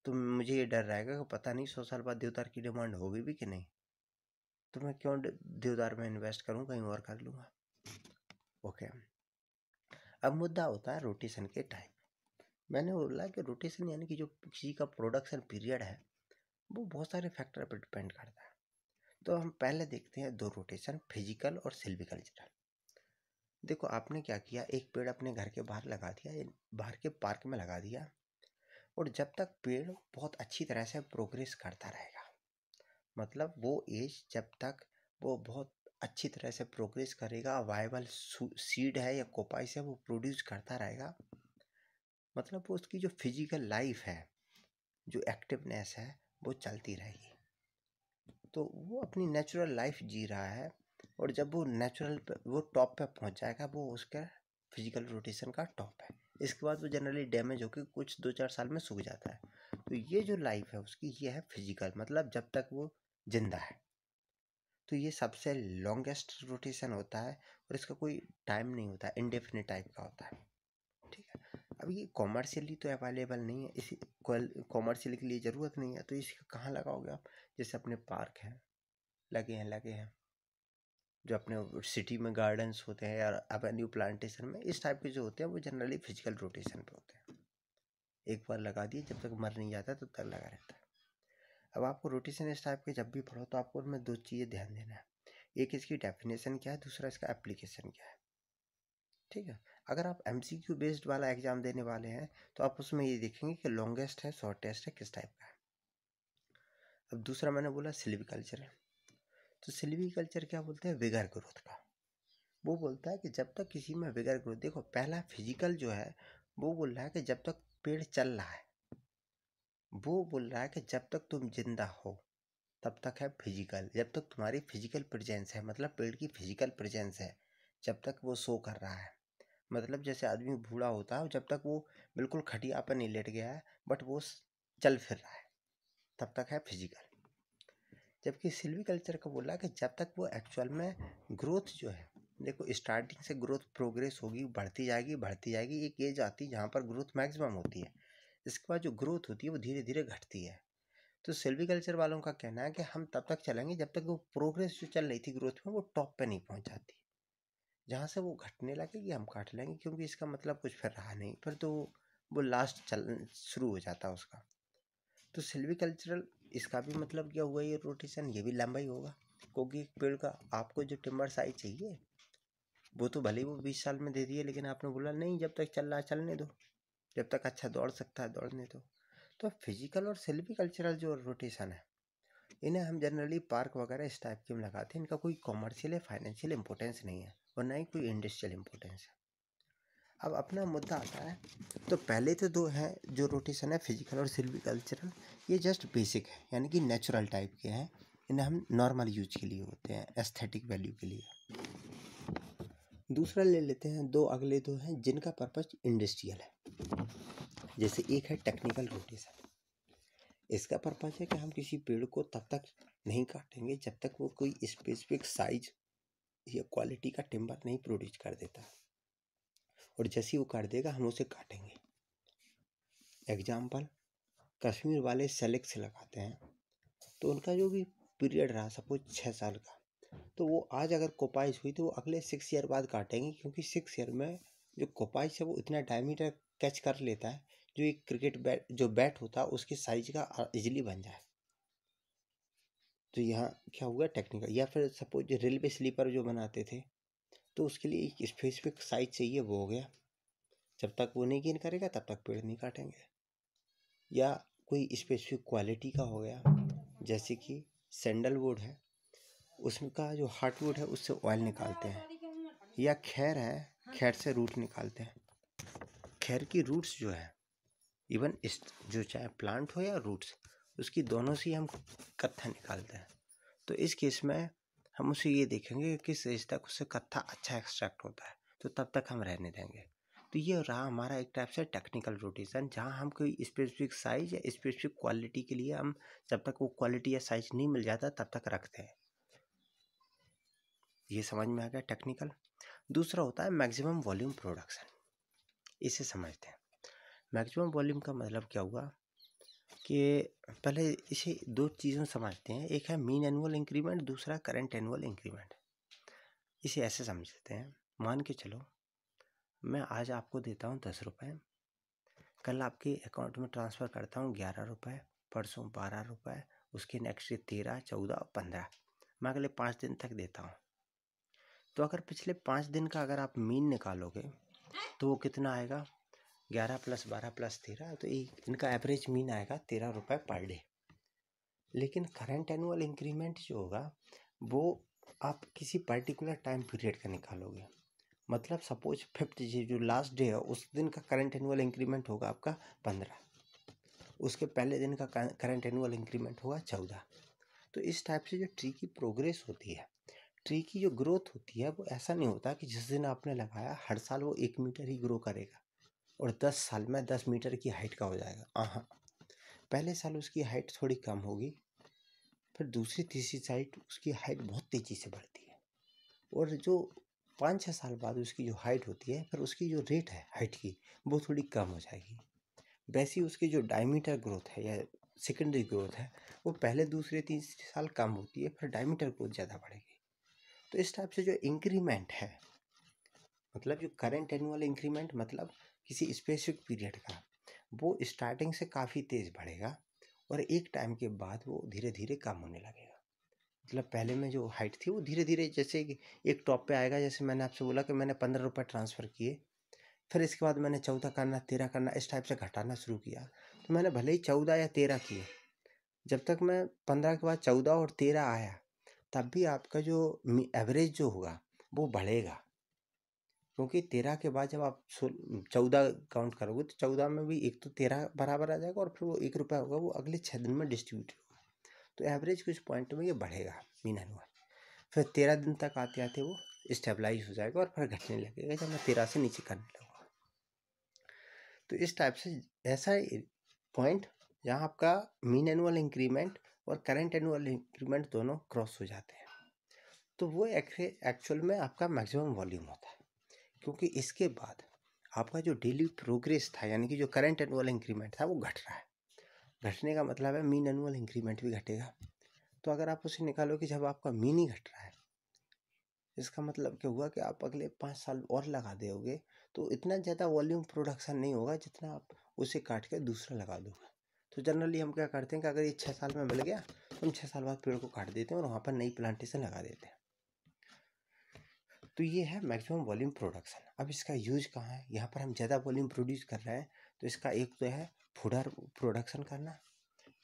तो मुझे ये डर रहेगा कि पता नहीं 100 साल बाद देवदार की डिमांड होगी भी कि नहीं, तो मैं क्यों देवदार में इन्वेस्ट करूँ, कहीं और कर लूँगा। ओके, अब मुद्दा होता है रोटेशन के टाइम। मैंने बोला कि रोटेशन यानी कि जो किसी का प्रोडक्शन पीरियड है वो बहुत सारे फैक्टर पर डिपेंड करता है। तो हम पहले देखते हैं 2 रोटेशन, फिजिकल और सिल्विकल्चरल। देखो आपने क्या किया, एक पेड़ अपने घर के बाहर लगा दिया, बाहर के पार्क में लगा दिया, और जब तक पेड़ बहुत अच्छी तरह से प्रोग्रेस करता रहेगा, मतलब वो एज जब तक वो बहुत अच्छी तरह से प्रोग्रेस करेगा, वाइबल सीड है या कोपाइस है वो प्रोड्यूस करता रहेगा, मतलब वो उसकी जो फिजिकल लाइफ है, जो एक्टिवनेस है वो चलती रहेगी। तो वो अपनी नेचुरल लाइफ जी रहा है, और जब वो नेचुरल वो टॉप पे पहुंच जाएगा, वो उसका फिजिकल रोटेशन का टॉप है। इसके बाद वो जनरली डैमेज होकर कुछ 2-4 साल में सूख जाता है। तो ये जो लाइफ है उसकी, ये है फिजिकल, मतलब जब तक वो जिंदा है। तो ये सबसे लॉन्गेस्ट रोटेशन होता है और इसका कोई टाइम नहीं होता, इंडेफिनिट टाइप का होता है, ठीक है। अब ये कॉमर्शियली तो अवेलेबल नहीं है, इसी कॉमर्शियल के लिए ज़रूरत नहीं है, तो इसको कहाँ लगाओगे आप, जैसे अपने पार्क हैं लगे हैं, जो अपने सिटी में गार्डन्स होते हैं या एवेन्यू प्लांटेशन में, इस टाइप के जो होते हैं वो जनरली फिजिकल रोटेशन पे होते हैं। एक बार लगा दिए, जब तक मर नहीं जाता तब तक लगा रहता है। अब आपको रोटेशन इस टाइप के जब भी पढ़ो तो आपको उनमें 2 चीज़ें ध्यान देना है, एक इसकी डेफिनेशन क्या है, दूसरा इसका एप्लीकेशन क्या है, ठीक है। अगर आप MCQ बेस्ड वाला एग्जाम देने वाले हैं तो आप उसमें ये देखेंगे कि लॉन्गेस्ट है, शॉर्टेस्ट है, किस टाइप का है। अब दूसरा मैंने बोला सिल्वीकल्चर, तो सिल्वीकल्चर क्या बोलते हैं, विगर ग्रोथ का। वो बोलता है कि जब तक किसी में विगर ग्रोथ, देखो पहला फिजिकल जो है वो बोल रहा है कि जब तक पेड़ चल रहा है, वो बोल रहा है कि जब तक तुम जिंदा हो तब तक है फिजिकल, जब तक तुम्हारी फिजिकल प्रेजेंस है, मतलब पेड़ की फिजिकल प्रेजेंस है, जब तक वो शो कर रहा है, मतलब जैसे आदमी बूढ़ा होता है जब तक वो बिल्कुल खटिया पर नहीं लेट गया है बट वो चल फिर रहा है, तब तक है फिजिकल। जबकि सिल्वीकल्चर का बोला कि जब तक वो एक्चुअल में ग्रोथ जो है, देखो स्टार्टिंग से ग्रोथ प्रोग्रेस होगी, बढ़ती जाएगी, एक एज आती है जहाँ पर ग्रोथ मैक्सिमम होती है, इसके बाद जो ग्रोथ होती है वो धीरे धीरे घटती है। तो सिल्वीकल्चर वालों का कहना है कि हम तब तक चलेंगे जब तक वो प्रोग्रेस जो चल रही थी ग्रोथ में वो टॉप पर नहीं पहुँच जाती, जहाँ से वो घटने लगेगी हम काट लेंगे, क्योंकि इसका मतलब कुछ फिर रहा नहीं, फिर तो वो लास्ट चल शुरू हो जाता है उसका। तो सिल्वीकल्चरल, इसका भी मतलब क्या हुआ, ये रोटेशन ये भी लंबा ही होगा, क्योंकि एक पेड़ का आपको जो टिम्बर साइज चाहिए वो तो भले ही वो 20 साल में दे दिए, लेकिन आपने बोला नहीं जब तक चल रहा चलने दो, जब तक अच्छा दौड़ सकता है दौड़ने दो। तो फिजिकल और सिल्वीकल्चरल जो रोटेशन है, इन्हें हम जनरली पार्क वगैरह इस टाइप के में लगाते हैं, इनका कोई कॉमर्शियल या फाइनेंशियल इंपोर्टेंस नहीं है और ना ही कोई इंडस्ट्रियल इम्पोर्टेंस है। अब अपना मुद्दा आता है तो पहले तो दो हैं जो रोटेशन है, फिजिकल और सिल्विकल्चरल, ये जस्ट बेसिक है यानी कि नेचुरल टाइप के हैं, इन्हें हम नॉर्मल यूज के लिए होते हैं एस्थेटिक वैल्यू के लिए। दूसरा ले लेते हैं, दो अगले दो हैं जिनका पर्पस इंडस्ट्रियल है। जैसे एक है टेक्निकल रोटेशन, इसका पर्पस है कि हम किसी पेड़ को तब तक नहीं काटेंगे जब तक वो कोई स्पेसिफिक साइज या क्वालिटी का टिम्बर नहीं प्रोड्यूस कर देता, और जैसे ही वो काट देगा हम उसे काटेंगे। एग्जाम्पल कश्मीर वाले सेलेक्स लगाते हैं तो उनका जो भी पीरियड रहा सपोज 6 साल का, तो वो आज अगर कॉपाइस हुई तो वो अगले 6 ईयर बाद काटेंगे, क्योंकि 6 ईयर में जो कॉपाइस है वो इतना डायमीटर कैच कर लेता है जो एक क्रिकेट बैट जो बैट होता है उसके साइज का इजीली बन जाए। तो यहाँ क्या हुआ टेक्निकल। या फिर सपोज रेलवे स्लीपर जो बनाते थे तो उसके लिए एक स्पेसिफिक साइज चाहिए, वो हो गया, जब तक वो नहीं गेन करेगा तब तक पेड़ नहीं काटेंगे। या कोई स्पेसिफिक क्वालिटी का हो गया, जैसे कि सैंडलवुड है, उसमें का जो हार्डवुड है उससे ऑयल निकालते हैं। या खैर है, खैर से रूट निकालते हैं। खैर की रूट्स जो है इवन इस जो चाहे प्लांट हो या रूट्स, उसकी दोनों से हम कत्था निकालते हैं। तो इस केस में हम उसे ये देखेंगे कि किस एज तक उससे कत्था अच्छा एक्सट्रैक्ट होता है तो तब तक हम रहने देंगे। तो ये रहा हमारा एक टाइप से टेक्निकल रोटेशन, जहाँ हम कोई स्पेसिफिक साइज या स्पेसिफिक क्वालिटी के लिए हम जब तक वो क्वालिटी या साइज नहीं मिल जाता तब तक रखते हैं। ये समझ में आ गया टेक्निकल। दूसरा होता है मैक्सिमम वॉल्यूम प्रोडक्शन, इसे समझते हैं। मैक्सिमम वॉल्यूम का मतलब क्या हुआ कि पहले इसे दो चीज़ों समझते हैं, एक है मीन एनुअल इंक्रीमेंट, दूसरा करंट एनुअल इंक्रीमेंट। इसे ऐसे समझते हैं, मान के चलो मैं आज आपको देता हूँ 10 रुपये, कल आपके अकाउंट में ट्रांसफ़र करता हूँ 11 रुपये, परसों 12 रुपये, उसके नेक्स्ट 13, 14 और 15 मैं अगले 5 दिन तक देता हूँ। तो अगर पिछले 5 दिन का अगर आप मीन निकालोगे तो वो कितना आएगा, 11 + 12 + 13, तो इनका एवरेज मीन आएगा 13 रुपये पर डे। लेकिन करंट एनुअल इंक्रीमेंट जो होगा वो आप किसी पर्टिकुलर टाइम पीरियड का निकालोगे, मतलब सपोज 5th जो लास्ट डे है उस दिन का करंट एनुअल इंक्रीमेंट होगा आपका 15, उसके पहले दिन का करंट एनुअल इंक्रीमेंट होगा 14। तो इस टाइप से जो ट्री की प्रोग्रेस होती है, ट्री की जो ग्रोथ होती है, वो ऐसा नहीं होता कि जिस दिन आपने लगाया हर साल वो 1 मीटर ही ग्रो करेगा और 10 साल में 10 मीटर की हाइट का हो जाएगा। हाँ, पहले साल उसकी हाइट थोड़ी कम होगी, फिर दूसरी तीसरी साइड उसकी हाइट बहुत तेज़ी से बढ़ती है, और जो 5-6 साल बाद उसकी जो हाइट होती है फिर उसकी जो रेट है हाइट की वो थोड़ी कम हो जाएगी। वैसी उसकी जो डायमीटर ग्रोथ है या सेकेंडरी ग्रोथ है वो पहले दूसरे तीसरे साल कम होती है, फिर डायमीटर ग्रोथ ज़्यादा बढ़ेगी। तो इस टाइप से जो इंक्रीमेंट है, मतलब जो करंट एनुअल इंक्रीमेंट मतलब किसी स्पेसिफिक पीरियड का, वो स्टार्टिंग से काफ़ी तेज़ बढ़ेगा और एक टाइम के बाद वो धीरे धीरे कम होने लगेगा। मतलब पहले में जो हाइट थी वो धीरे धीरे, जैसे एक टॉप पे आएगा, जैसे मैंने आपसे बोला कि मैंने 15 रुपये ट्रांसफ़र किए, फिर इसके बाद मैंने 14 करना, 13 करना, इस टाइप से घटाना शुरू किया। तो मैंने भले ही 14 या 13 किए, जब तक मैं 15 के बाद 14 और 13 आया तब भी आपका जो एवरेज जो होगा वो बढ़ेगा, क्योंकि 13 के बाद जब आप 14 काउंट करोगे तो 14 में भी एक तो 13 बराबर आ जाएगा और फिर वो 1 रुपया होगा वो अगले 6 दिन में डिस्ट्रीब्यूट होगा। तो एवरेज कुछ पॉइंट में ये बढ़ेगा मीन एनुअल, फिर 13 दिन तक आते आते वो स्टेबलाइज हो जाएगा और फिर घटने लगेगा जब मैं 13 से नीचे करने लगूँगा। तो इस टाइप से ऐसा पॉइंट जहाँ आपका मीन एनुअल इंक्रीमेंट और करंट एनुअल इंक्रीमेंट दोनों क्रॉस हो जाते हैं, तो वो एक्चुअल में आपका मैक्सिमम वॉल्यूम होता है। क्योंकि इसके बाद आपका जो डेली प्रोग्रेस था यानी कि जो करंट एनुअल इंक्रीमेंट था वो घट रहा है, घटने का मतलब है मीन एनुअल इंक्रीमेंट भी घटेगा। तो अगर आप उसे निकालो कि जब आपका मीन ही घट रहा है, इसका मतलब क्या हुआ कि आप अगले 5 साल और लगा दोगे तो इतना ज़्यादा वॉल्यूम प्रोडक्शन नहीं होगा जितना आप उसे काट के दूसरा लगा दोगे। तो जनरली हम क्या करते हैं कि अगर ये 6 साल में मिल गया तो हम 6 साल बाद पेड़ को काट देते हैं और वहाँ पर नई प्लांटेशन लगा देते हैं। तो ये है मैक्सिमम वॉल्यूम प्रोडक्शन। अब इसका यूज कहाँ है, यहाँ पर हम ज़्यादा वॉल्यूम प्रोड्यूस कर रहे हैं तो इसका एक तो है फुडर प्रोडक्शन करना,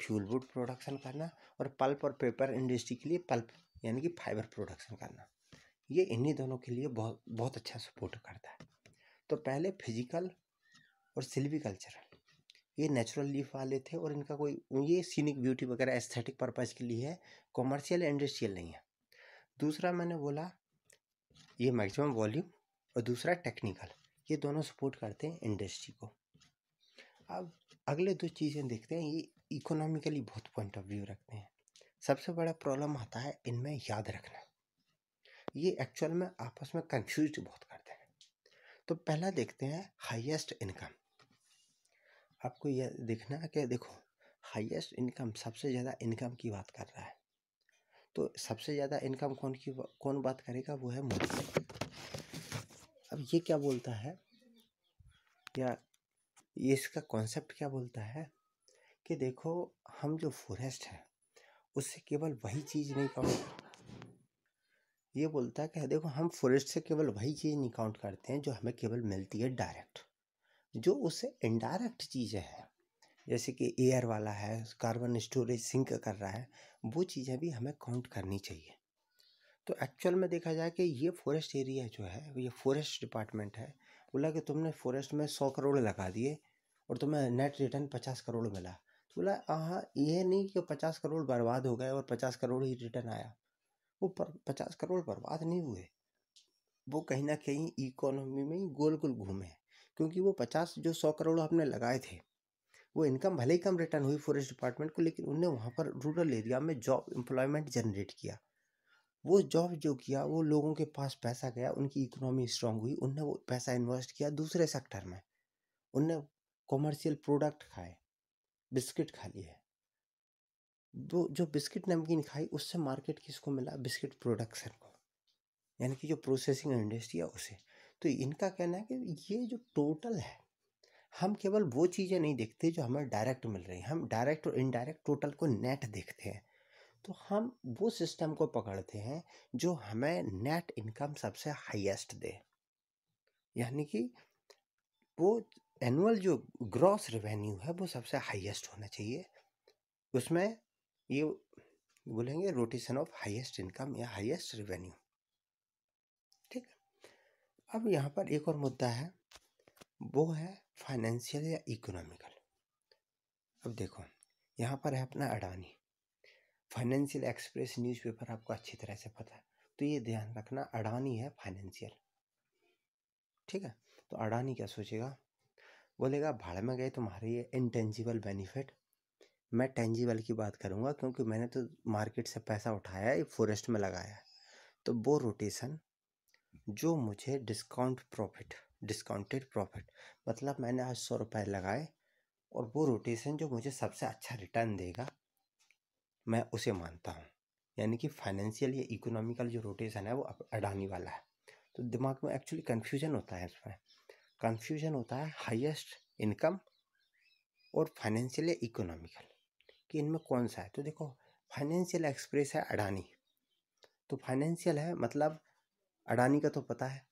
फ्यूल वुड प्रोडक्शन करना, और पल्प और पेपर इंडस्ट्री के लिए पल्प यानी कि फाइबर प्रोडक्शन करना। ये इन्हीं दोनों के लिए बहुत अच्छा सपोर्ट करता है। तो पहले फिजिकल और सिल्वीकल्चर ये नेचुरल लीफ वाले थे और इनका कोई ये सीनिक ब्यूटी वगैरह एस्थेटिक पर्पज़ के लिए है, कॉमर्शियल इंडस्ट्रियल नहीं है। दूसरा मैंने बोला ये मैक्सिमम वॉल्यूम और दूसरा टेक्निकल, ये दोनों सपोर्ट करते हैं इंडस्ट्री को। अब अगले दो चीज़ें देखते हैं, ये इकोनॉमिकली बहुत पॉइंट ऑफ व्यू रखते हैं। सबसे बड़ा प्रॉब्लम आता है इनमें याद रखना, ये एक्चुअल में आपस में कंफ्यूज बहुत करते हैं। तो पहला देखते हैं हाईएस्ट इनकम। आपको यह देखना है कि देखो हाईएस्ट इनकम, सबसे ज़्यादा इनकम की बात कर रहा है, तो सबसे ज़्यादा इनकम कौन बात करेगा, वो है मोदी। अब ये क्या बोलता है या ये इसका कॉन्सेप्ट क्या बोलता है कि देखो हम जो फॉरेस्ट है उससे केवल वही चीज़ नहीं काउंट, ये बोलता है कि देखो हम फॉरेस्ट से केवल वही चीज़ नहीं काउंट करते हैं जो हमें केवल मिलती है डायरेक्ट, जो उससे इनडायरेक्ट चीज़ें हैं जैसे कि एयर वाला है, कार्बन स्टोरेज सिंक कर रहा है, वो चीज़ें भी हमें काउंट करनी चाहिए। तो एक्चुअल में देखा जाए कि ये फॉरेस्ट एरिया जो है, ये फॉरेस्ट डिपार्टमेंट है बोला कि तुमने फॉरेस्ट में 100 करोड़ लगा दिए और तुम्हें नेट रिटर्न 50 करोड़ मिला, तो बोला हाँ ये नहीं कि 50 करोड़ बर्बाद हो गए और 50 करोड़ ही रिटर्न आया, वो 50 करोड़ बर्बाद नहीं हुए, वो कहीं ना कहीं इकोनॉमी में ही गोल गोल घूमे, क्योंकि वो 100 करोड़ आपने लगाए थे, वो इनकम भले ही कम रिटर्न हुई फॉरेस्ट डिपार्टमेंट को, लेकिन उनने वहाँ पर रूरल एरिया में जॉब एम्प्लॉयमेंट जनरेट किया, वो जॉब जो किया, वो लोगों के पास पैसा गया, उनकी इकोनॉमी स्ट्रांग हुई, उनने वो पैसा इन्वेस्ट किया दूसरे सेक्टर में, उनने कॉमर्शियल प्रोडक्ट खाए, बिस्किट खा लिए, वो जो बिस्किट नमकीन खाई उससे मार्केट किसको मिला, बिस्किट प्रोडक्शन को, यानी कि जो प्रोसेसिंग इंडस्ट्री है उसे। तो इनका कहना है कि ये जो टोटल है हम केवल वो चीज़ें नहीं देखते जो हमें डायरेक्ट मिल रही हैं, हम डायरेक्ट और इनडायरेक्ट टोटल को नेट देखते हैं। तो हम वो सिस्टम को पकड़ते हैं जो हमें नेट इनकम सबसे हाईएस्ट दे, यानी कि वो एनुअल जो ग्रॉस रेवेन्यू है वो सबसे हाईएस्ट होना चाहिए, उसमें ये बोलेंगे रोटेशन ऑफ हाईएस्ट इनकम या हाईएस्ट रेवेन्यू। ठीक है, अब यहाँ पर एक और मुद्दा है, वो है फाइनेंशियल या इकोनॉमिकल। अब देखो यहाँ पर है अपना अडानी, फाइनेंशियल एक्सप्रेस न्यूज़पेपर आपको अच्छी तरह से पता है, तो ये ध्यान रखना अडानी है फाइनेंशियल। ठीक है, तो अडानी क्या सोचेगा, बोलेगा भाड़ में गए तुम्हारे ये इंटेंजिबल बेनिफिट, मैं टेंजिबल की बात करूँगा क्योंकि मैंने तो मार्केट से पैसा उठाया है, फॉरेस्ट में लगाया है, तो वो रोटेशन जो मुझे डिस्काउंटेड प्रॉफिट, मतलब मैंने आज 100 रुपये लगाए और वो रोटेशन जो मुझे सबसे अच्छा रिटर्न देगा मैं उसे मानता हूँ, यानी कि फाइनेंशियल या इकोनॉमिकल जो रोटेशन है वो अडानी वाला है। तो दिमाग में एक्चुअली कन्फ्यूजन होता है, इसमें कन्फ्यूजन होता है हाईएस्ट इनकम और फाइनेंशियल या इकोनॉमिकल कि इनमें कौन सा है। तो देखो फाइनेंशियल एक्सप्रेस है अडानी, तो फाइनेंशियल है मतलब अडानी का तो पता है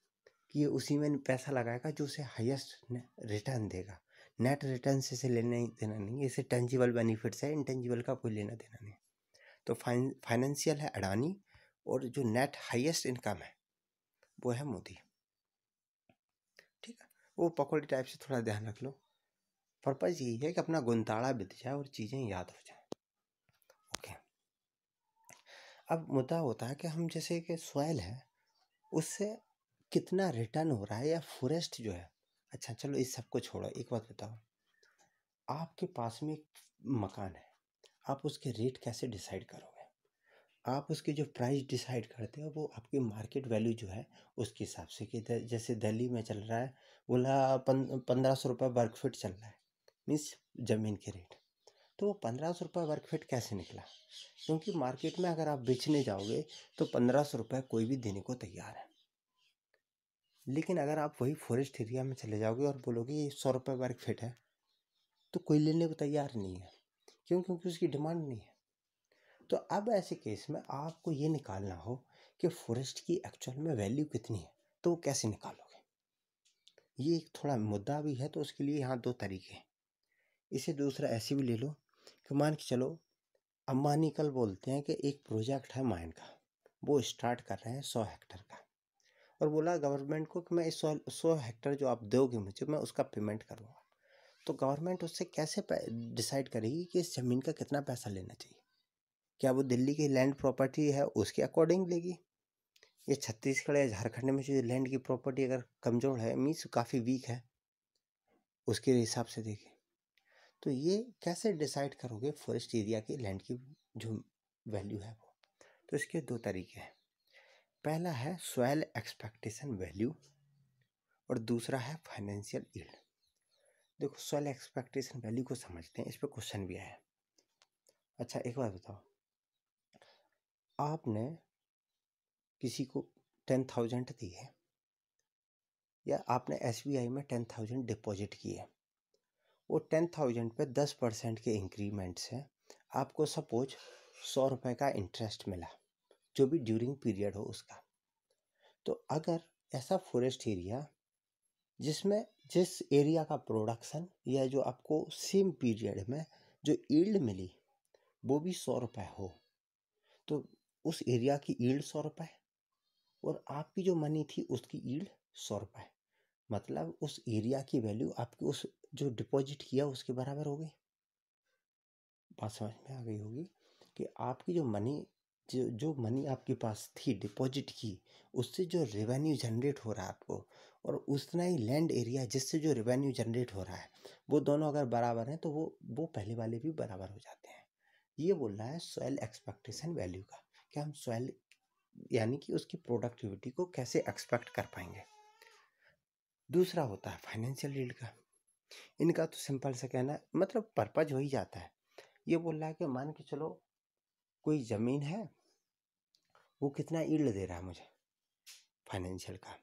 कि ये उसी में पैसा लगाएगा जो उसे हाईएस्ट रिटर्न देगा, नेट रिटर्न से लेना देना नहीं, इसे टेंजिबल बेनिफिट्स है, इंटेंजिबल का कोई लेना देना नहीं। तो फाइनेंशियल है अडानी और जो नेट हाईएस्ट इनकम है वो है मोदी। ठीक है, वो पकौड़ी टाइप से थोड़ा ध्यान रख लो, पर्पज़ यही है कि अपना गुंताड़ा बित जाए और चीज़ें याद हो जाए। ओके, अब मुद्दा होता है कि हम जैसे कि सॉयल है उससे कितना रिटर्न हो रहा है या फॉरेस्ट जो है। अच्छा चलो इस सब को छोड़ो, एक बात बताओ, आपके पास में एक मकान है, आप उसके रेट कैसे डिसाइड करोगे, आप उसके जो प्राइस डिसाइड करते हो वो आपकी मार्केट वैल्यू जो है उसके हिसाब से, कि जैसे दिल्ली में चल रहा है बोला 1500 रुपये वर्ग फिट चल रहा है, मीन्स ज़मीन के रेट, तो वो 1500 रुपये वर्ग फिट कैसे निकला, क्योंकि मार्केट में अगर आप बेचने जाओगे तो 1500 रुपये कोई भी देने को तैयार है, लेकिन अगर आप वही फॉरेस्ट एरिया में चले जाओगे और बोलोगे ये 100 रुपये वर्ग फिट है तो कोई लेने को तैयार नहीं है, क्यों, क्योंकि उसकी डिमांड नहीं है। तो अब ऐसे केस में आपको ये निकालना हो कि फॉरेस्ट की एक्चुअल में वैल्यू कितनी है, तो वो कैसे निकालोगे, ये एक थोड़ा मुद्दा भी है। तो उसके लिए यहाँ दो तरीके हैं, इसे दूसरा ऐसे भी ले लो कि मान के चलो अंबानी कल बोलते हैं कि एक प्रोजेक्ट है माइन का, वो स्टार्ट कर रहे हैं 100 हेक्टेयर का और बोला गवर्नमेंट को कि मैं इस 100 हेक्टेयर जो आप दोगे मुझे, मैं उसका पेमेंट करूँगा। तो गवर्नमेंट उससे कैसे डिसाइड करेगी कि इस ज़मीन का कितना पैसा लेना चाहिए? क्या वो दिल्ली की लैंड प्रॉपर्टी है उसके अकॉर्डिंग लेगी, या छत्तीसगढ़ या झारखंड में जो लैंड की प्रॉपर्टी अगर कमज़ोर है, मीन्स काफ़ी वीक है, उसके हिसाब से देखें। तो ये कैसे डिसाइड करोगे फॉरेस्ट एरिया की लैंड की जो वैल्यू है वो? तो इसके दो तरीके हैं, पहला है सॉयल एक्सपेक्टेशन वैल्यू और दूसरा है फाइनेंशियल यील्ड। देखो सॉयल एक्सपेक्टेशन वैल्यू को समझते हैं, इस पर क्वेश्चन भी आया। अच्छा एक बात बताओ, आपने किसी को 10,000 दी है या आपने एसबीआई में 10,000 डिपॉजिट किए, वो 10,000 पे 10% के इंक्रीमेंट से आपको सपोज 100 रुपये का इंटरेस्ट मिला, जो भी ड्यूरिंग पीरियड हो उसका। तो अगर ऐसा फॉरेस्ट एरिया जिसमें जिस एरिया का प्रोडक्शन या जो आपको सेम पीरियड में जो यील्ड मिली वो भी 100 रुपये हो, तो उस एरिया की यील्ड 100 रुपये और आपकी जो मनी थी उसकी यील्ड 100 रुपये, मतलब उस एरिया की वैल्यू आपकी उस जो डिपॉजिट किया उसके बराबर हो गई। बात समझ में आ गई होगी कि आपकी जो मनी जो मनी आपके पास थी डिपॉजिट की, उससे जो रेवेन्यू जनरेट हो रहा है आपको और उतना ही लैंड एरिया जिससे जो रेवेन्यू जनरेट हो रहा है, वो दोनों अगर बराबर हैं तो वो पहले वाले भी बराबर हो जाते हैं। ये बोल रहा है सॉयल एक्सपेक्टेशन वैल्यू का, कि हम सॉयल यानी कि उसकी प्रोडक्टिविटी को कैसे एक्सपेक्ट कर पाएंगे। दूसरा होता है फाइनेंशियल यील्ड का। इनका तो सिंपल से कहना मतलब पर्पज हो ही जाता है। ये बोल रहा है कि मान के चलो कोई ज़मीन है, वो कितना यील्ड दे रहा है मुझे फाइनेंशियल का,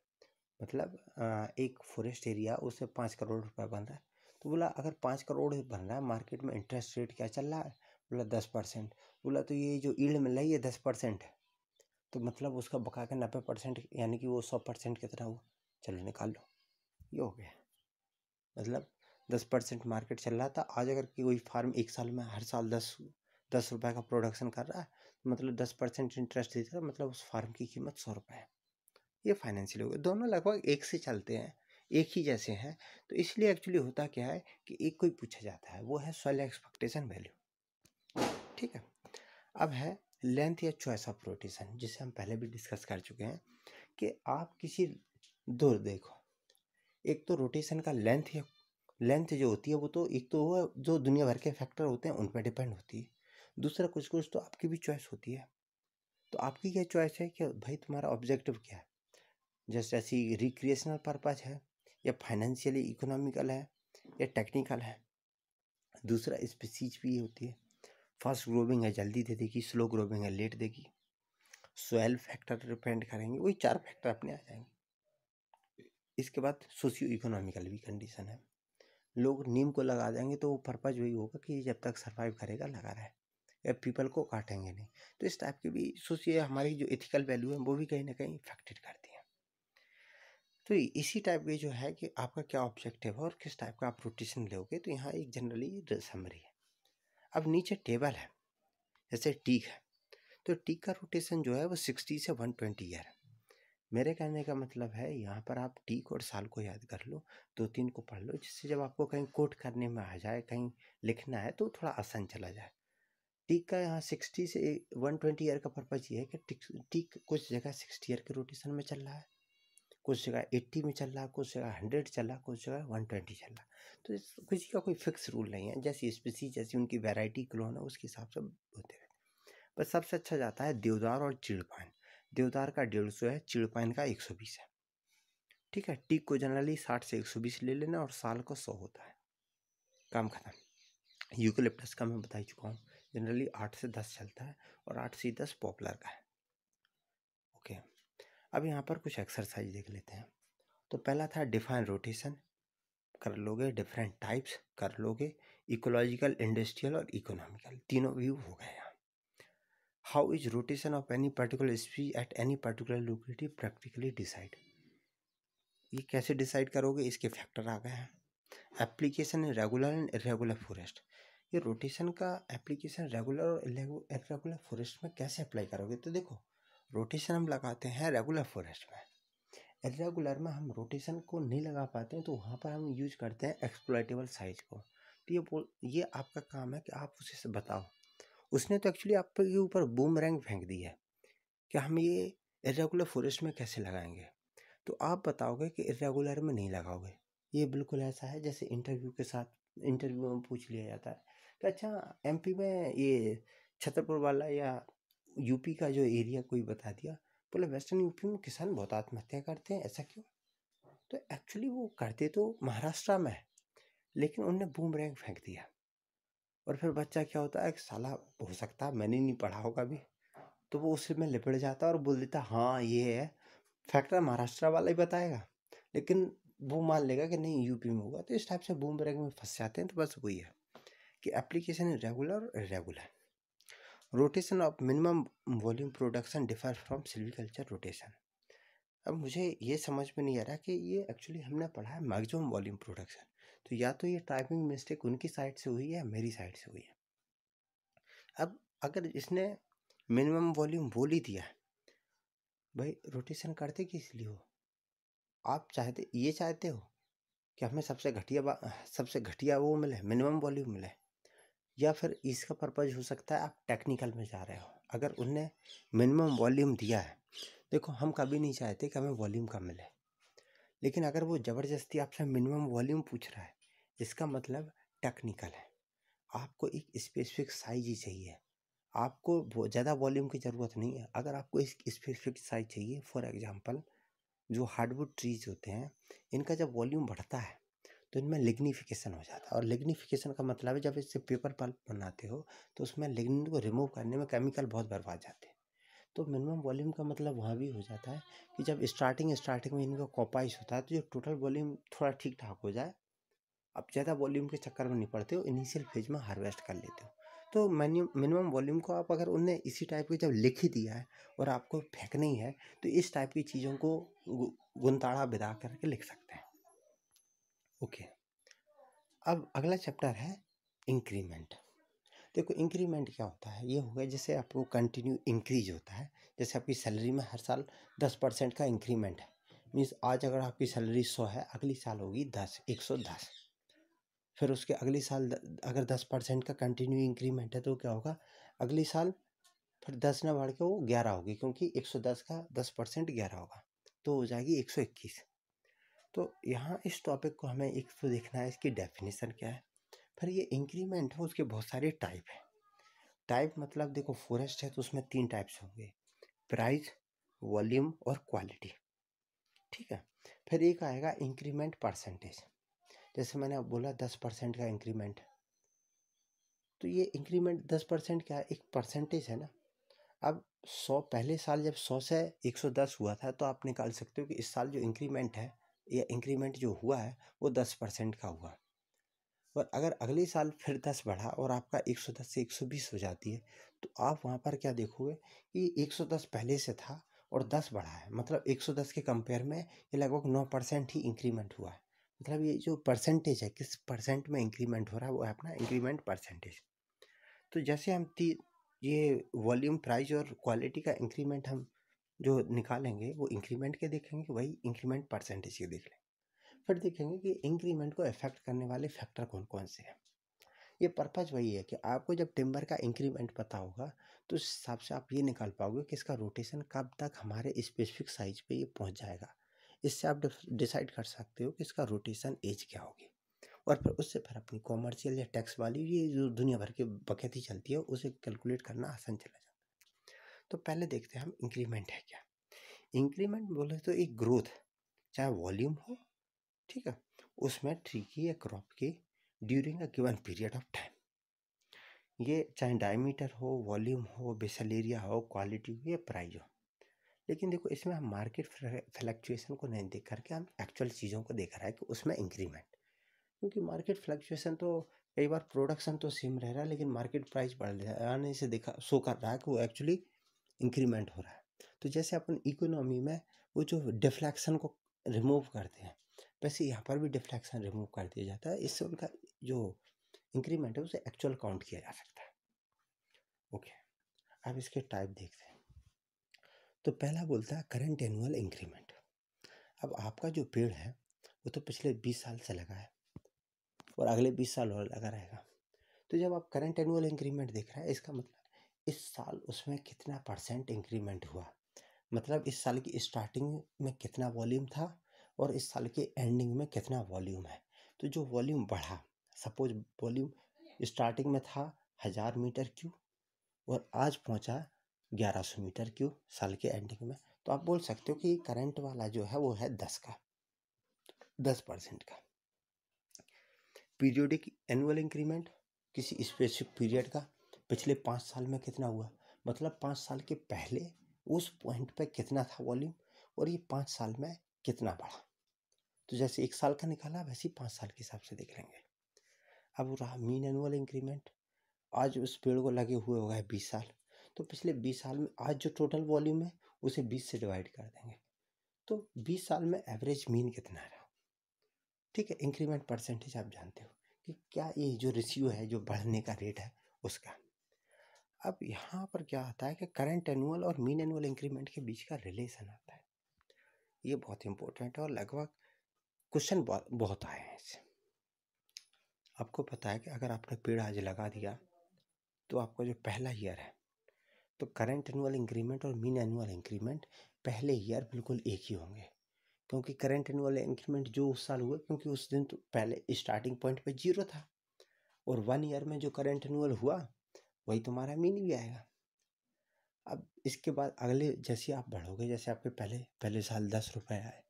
मतलब एक फॉरेस्ट एरिया उससे 5 करोड़ रुपए बन रहा है। तो बोला अगर 5 करोड़ बन रहा है, मार्केट में इंटरेस्ट रेट क्या चल रहा है, बोला 10%, बोला तो ये जो यील्ड मिल रही है 10% है, तो मतलब उसका बका के 90% यानी कि वो 100% कितना हुआ, चलो निकाल लो, ये हो गया। मतलब 10% मार्केट चल रहा था, आज अगर कोई फार्म एक साल में हर साल 10 रुपये का प्रोडक्शन कर रहा है, मतलब 10% इंटरेस्ट देता है, मतलब उस फार्म की कीमत 100 रुपये है। ये फाइनेंशियल हो गया। दोनों लगभग एक से चलते हैं, एक ही जैसे हैं। तो इसलिए एक्चुअली होता क्या है कि एक को ही पूछा जाता है, वो है सॉइल एक्सपेक्टेशन वैल्यू, ठीक है। अब है लेंथ या चॉइस ऑफ रोटेशन, जिसे हम पहले भी डिस्कस कर चुके हैं कि आप किसी दो देखो, एक तो रोटेशन का लेंथ जो होती है वो तो एक तो वो जो दुनिया भर के फैक्टर होते हैं उन पर डिपेंड होती है, दूसरा कुछ तो आपकी भी चॉइस होती है। तो आपकी क्या चॉइस है कि भाई तुम्हारा ऑब्जेक्टिव क्या है, जैसे ऐसी रिक्रिएशनल पर्पज है या फाइनेंशियली इकोनॉमिकल है या टेक्निकल है। दूसरा स्पीसीज भी होती है, फास्ट ग्रोविंग है जल्दी दे देगी, स्लो ग्रोविंग है लेट देगी, सोयल फैक्टर डिपेंड करेंगे, वही 4 फैक्टर अपने आ जाएंगे। इसके बाद सोशियो इकोनॉमिकल भी कंडीशन है, लोग नीम को लगा देंगे तो वो पर्पज वही होगा कि जब तक सर्वाइव करेगा लगा रहे, या पीपल को काटेंगे नहीं। तो इस टाइप की भी सोचिए, हमारी जो इथिकल वैल्यू है वो भी कहीं ना कहीं इफेक्टेड करती है। तो इसी टाइप के जो है कि आपका क्या ऑब्जेक्टिव है और किस टाइप का आप रोटेशन लोगे। तो यहाँ एक जनरली समरी है। अब नीचे टेबल है, जैसे टीक है, तो टीक का रोटेशन जो है वो 60 से 120 ईयर है। मेरे कहने का मतलब है यहाँ पर आप टीक और साल को याद कर लो, 2-3 को पढ़ लो, जिससे जब आपको कहीं कोट करने में आ जाए, कहीं लिखना है तो थोड़ा आसान चला जाए। टीक का यहाँ 60 से 120 ईयर का पर्पज ये है कि टीक कुछ जगह 60 ईयर के रोटेशन में चल रहा है, कुछ जगह 80 में चल रहा है, कुछ जगह 100 चल रहा है, कुछ जगह 120 चल रहा है। तो किसी का कोई फिक्स रूल नहीं है, जैसी स्पीसीज जैसी उनकी वैरायटी क्लोन है उसके हिसाब से होते रहते। पर सबसे अच्छा जाता है देवदार और चिड़ पाइन। देवदार का 150 है, चिड़ पाइन का 120 है, ठीक है। टीक को जनरली 60 से 120 ले लेना और साल को 100 होता है, काम खत्म। यूकलिप्टस का मैं बता ही चुका हूँ, जनरली 8 से 10 चलता है और 8 से 10 पॉपुलर का है, ओके। अब यहाँ पर कुछ एक्सरसाइज देख लेते हैं। तो पहला था डिफाइन रोटेशन कर लोगे, डिफरेंट टाइप्स कर लोगे, इकोलॉजिकल, इंडस्ट्रियल और इकोनॉमिकल, तीनों व्यू हो गए यहाँ। How is rotation of any particular species at any particular locality practically decide, ये कैसे डिसाइड करोगे, इसके फैक्टर आ गए हैं। Application in regular and irregular forest, ये रोटेशन का एप्लीकेशन रेगुलर और इरेगुलर फॉरेस्ट में कैसे अप्लाई करोगे। तो देखो रोटेशन हम लगाते हैं रेगुलर फॉरेस्ट में, रेगुलर में हम रोटेशन को नहीं लगा पाते हैं तो वहाँ पर हम यूज करते हैं एक्सप्लॉइटेबल साइज को। तो ये आपका काम है कि आप उसे बताओ, उसने तो एक्चुअली आपके ऊपर बूमरैंग फेंक दी है कि हम ये इरेगुलर फॉरेस्ट में कैसे लगाएंगे। तो आप बताओगे कि इरेगुलर में नहीं लगाओगे। ये बिल्कुल ऐसा है जैसे इंटरव्यू के साथ इंटरव्यू में पूछ लिया जाता है कि अच्छा एमपी में ये छतरपुर वाला या यूपी का जो एरिया कोई बता दिया, बोले वेस्टर्न यूपी में किसान बहुत आत्महत्या करते हैं, ऐसा क्यों? तो एक्चुअली वो करते तो महाराष्ट्र में है, लेकिन उनने बूमरैंग फेंक दिया। और फिर बच्चा क्या होता है, एक साला हो सकता है मैंने नहीं पढ़ा होगा भी, तो वो उसमें लिपट जाता है और बोल देता हाँ ये है, फैक्टर महाराष्ट्र वाला ही बताएगा, लेकिन वो मान लेगा कि नहीं यूपी में होगा। तो इस टाइप से बूमरैंग में फंस जाते हैं। तो बस वही है कि एप्लीकेशन रेगुलर और irregular. Rotation of minimum volume production differ from silviculture rotation. अब मुझे ये समझ में नहीं आ रहा कि ये एक्चुअली हमने पढ़ा है मैक्सिमम वॉल्यूम प्रोडक्शन, तो या तो ये टाइपिंग मिस्टेक उनकी साइड से हुई है या मेरी साइड से हुई है। अब अगर इसने मिनिमम वॉल्यूम बोल ही दिया है, भाई रोटेशन करते किस लिए हो? आप चाहते हो कि हमें सबसे घटिया वो मिले, मिनिमम वॉल्यूम मिले, या फिर इसका पर्पज़ हो सकता है आप टेक्निकल में जा रहे हो। अगर उनने मिनिमम वॉल्यूम दिया है, देखो हम कभी नहीं चाहते कि हमें वॉल्यूम कम मिले, लेकिन अगर वो ज़बरदस्ती आपसे मिनिमम वॉल्यूम पूछ रहा है, इसका मतलब टेक्निकल है। आपको एक स्पेसिफिक साइज ही चाहिए, आपको ज़्यादा वॉल्यूम की ज़रूरत नहीं है। अगर आपको एक स्पेसिफिक साइज चाहिए, फॉर एग्जांपल जो हार्डवुड ट्रीज होते हैं, इनका जब वॉल्यूम बढ़ता है तो इनमें लिग्निफिकेशन हो जाता है। और लिग्निफिकेशन का मतलब है जब इससे पेपर पल्प बनाते हो तो उसमें लिग्निन को रिमूव करने में केमिकल बहुत बर्बाद जाते हैं। तो मिनिमम वॉल्यूम का मतलब वहाँ भी हो जाता है कि जब स्टार्टिंग में इनका कॉपाइस होता है तो जो टोटल वॉल्यूम थोड़ा ठीक ठाक हो जाए, आप ज़्यादा वॉल्यूम के चक्कर में नहीं पड़ते हो, इनिशियल फेज में हार्वेस्ट कर लेते हो। तो मिनिमम वॉल्यूम को आप अगर उनने इसी टाइप की जब लिख ही दिया है और आपको फेंकना ही है, तो इस टाइप की चीज़ों को गुनताड़ा बिदा करके लिख सकते हैं। ओके, अब अगला चैप्टर है इंक्रीमेंट। देखो इंक्रीमेंट क्या होता है, ये हो गया जैसे आपको कंटिन्यू इंक्रीज होता है, जैसे आपकी सैलरी में हर साल 10% का इंक्रीमेंट है। मीन्स आज अगर आपकी सैलरी 100 है, अगली साल होगी 110, फिर उसके अगले साल अगर 10% का कंटिन्यू इंक्रीमेंट है तो क्या होगा, अगले साल फिर 10 ना बढ़ के वो 11 होगी, क्योंकि 110 का 10% 11 होगा, तो हो जाएगी 121। तो यहाँ इस टॉपिक को हमें एक तो देखना है इसकी डेफिनेशन क्या है। फिर ये इंक्रीमेंट है, उसके बहुत सारे टाइप हैं। टाइप मतलब देखो फॉरेस्ट है तो उसमें 3 टाइप्स होंगे, प्राइस, वॉल्यूम और क्वालिटी, ठीक है। फिर एक आएगा इंक्रीमेंट परसेंटेज, जैसे मैंने बोला 10% का इंक्रीमेंट, तो ये इंक्रीमेंट 10% क्या है, एक परसेंटेज है ना। अब 100 पहले साल जब 100 से 110 हुआ था तो आप निकाल सकते हो कि इस साल जो इंक्रीमेंट है या इंक्रीमेंट जो हुआ है वो 10% का हुआ। और अगर अगले साल फिर 10 बढ़ा और आपका 110 से 120 हो जाती है, तो आप वहाँ पर क्या देखोगे कि 110 पहले से था और 10 बढ़ा है, मतलब 110 के कंपेयर में ये लगभग 9% ही इंक्रीमेंट हुआ है। मतलब ये जो परसेंटेज है किस परसेंट में इंक्रीमेंट हो रहा है, वो है अपना इंक्रीमेंट परसेंटेज। तो जैसे हम ये वॉल्यूम, प्राइस और क्वालिटी का इंक्रीमेंट हम जो निकालेंगे वो इंक्रीमेंट के देखेंगे, वही इंक्रीमेंट परसेंटेज के देख लेंगे। फिर देखेंगे कि इंक्रीमेंट को इफेक्ट करने वाले फैक्टर कौन कौन से हैं। ये पर्पज़ वही है कि आपको जब टिम्बर का इंक्रीमेंट पता होगा तो उस हिसाब से आप ये निकाल पाओगे कि इसका रोटेशन कब तक हमारे स्पेसिफिक साइज पे ये पहुंच जाएगा। इससे आप डिसाइड कर सकते हो कि इसका रोटेशन एज क्या होगी, और फिर उससे फिर अपनी कॉमर्शियल या टैक्स वाली ये जो दुनिया भर की बकैती चलती है उसे कैलकुलेट करना आसान चला जाता है। तो पहले देखते हैं हम इंक्रीमेंट है क्या। इंक्रीमेंट बोले तो एक ग्रोथ, चाहे वॉल्यूम हो, ठीक है, उसमें ट्री की या क्रॉप की during a given period of time, ये चाहे डायमीटर हो, वॉल्यूम हो, बेसल एरिया हो, क्वालिटी हो या प्राइस हो। लेकिन देखो इसमें हम मार्केट फ्लक्चुएशन को नहीं देख करके हम एक्चुअल चीज़ों को देख रहा है कि उसमें इंक्रीमेंट, क्योंकि मार्केट फ्लक्चुएशन तो कई बार प्रोडक्शन तो सेम रह रहा है लेकिन मार्केट प्राइस बढ़ जाने से देखा शो कर रहा है कि वो एक्चुअली इंक्रीमेंट हो रहा है। तो जैसे अपन इकोनॉमी में वो जो डिफ्लेक्शन को रिमूव करते हैं, वैसे यहाँ पर भी डिफ्लेक्शन रिमूव कर दिया जाता है, इससे उनका जो इंक्रीमेंट है उसे एक्चुअल काउंट किया जा सकता है। ओके, अब इसके टाइप देखते हैं। तो पहला बोलता है करंट एनुअल इंक्रीमेंट। अब आपका जो पेड़ है वो तो पिछले 20 साल से लगा है और अगले 20 साल और लगा रहेगा, तो जब आप करंट एनुअल इंक्रीमेंट देख रहे हैं इसका मतलब इस साल उसमें कितना परसेंट इंक्रीमेंट हुआ, मतलब इस साल की स्टार्टिंग में कितना वॉल्यूम था और इस साल के एंडिंग में कितना वॉल्यूम है। तो जो वॉल्यूम बढ़ा, सपोज वॉल्यूम स्टार्टिंग में था 1000 मीटर क्यूब और आज पहुंचा 1100 मीटर क्यूब साल के एंडिंग में, तो आप बोल सकते हो कि करंट वाला जो है वो है 10% का। पीरियोडिक एनुअल इंक्रीमेंट किसी स्पेसिफिक पीरियड का पिछले 5 साल में कितना हुआ, मतलब 5 साल के पहले उस पॉइंट पे कितना था वॉल्यूम और ये 5 साल में कितना बढ़ा। तो जैसे 1 साल का निकाला वैसे ही 5 साल के हिसाब से देख लेंगे। अब रहा मीन एनुअल इंक्रीमेंट, आज उस पेड़ को लगे हुए होगा 20 साल, तो पिछले 20 साल में आज जो टोटल वॉल्यूम है उसे 20 से डिवाइड कर देंगे, तो 20 साल में एवरेज मीन कितना रहा। ठीक है, इंक्रीमेंट परसेंटेज आप जानते हो कि क्या ये जो रेशियो है जो बढ़ने का रेट है उसका। अब यहाँ पर क्या आता है कि करंट एनुअल और मीन एनुअल इंक्रीमेंट के बीच का रिलेशन आता है, ये बहुत इंपॉर्टेंट है और लगभग क्वेश्चन बहुत आए हैं इससे। आपको पता है कि अगर आपने पेड़ आज लगा दिया तो आपका जो पहला ईयर है तो करंट एनुअल इंक्रीमेंट और मीन एनुअल इंक्रीमेंट पहले ईयर बिल्कुल एक ही होंगे, क्योंकि करंट एनुअल इंक्रीमेंट जो उस साल हुआ क्योंकि उस दिन तो पहले स्टार्टिंग पॉइंट पे 0 था और 1 ईयर में जो करंट एनुअल हुआ वही तुम्हारा मीन भी आएगा। अब इसके बाद अगले जैसे आप बढ़ोगे, जैसे आपके पहले साल 10 रुपये आए,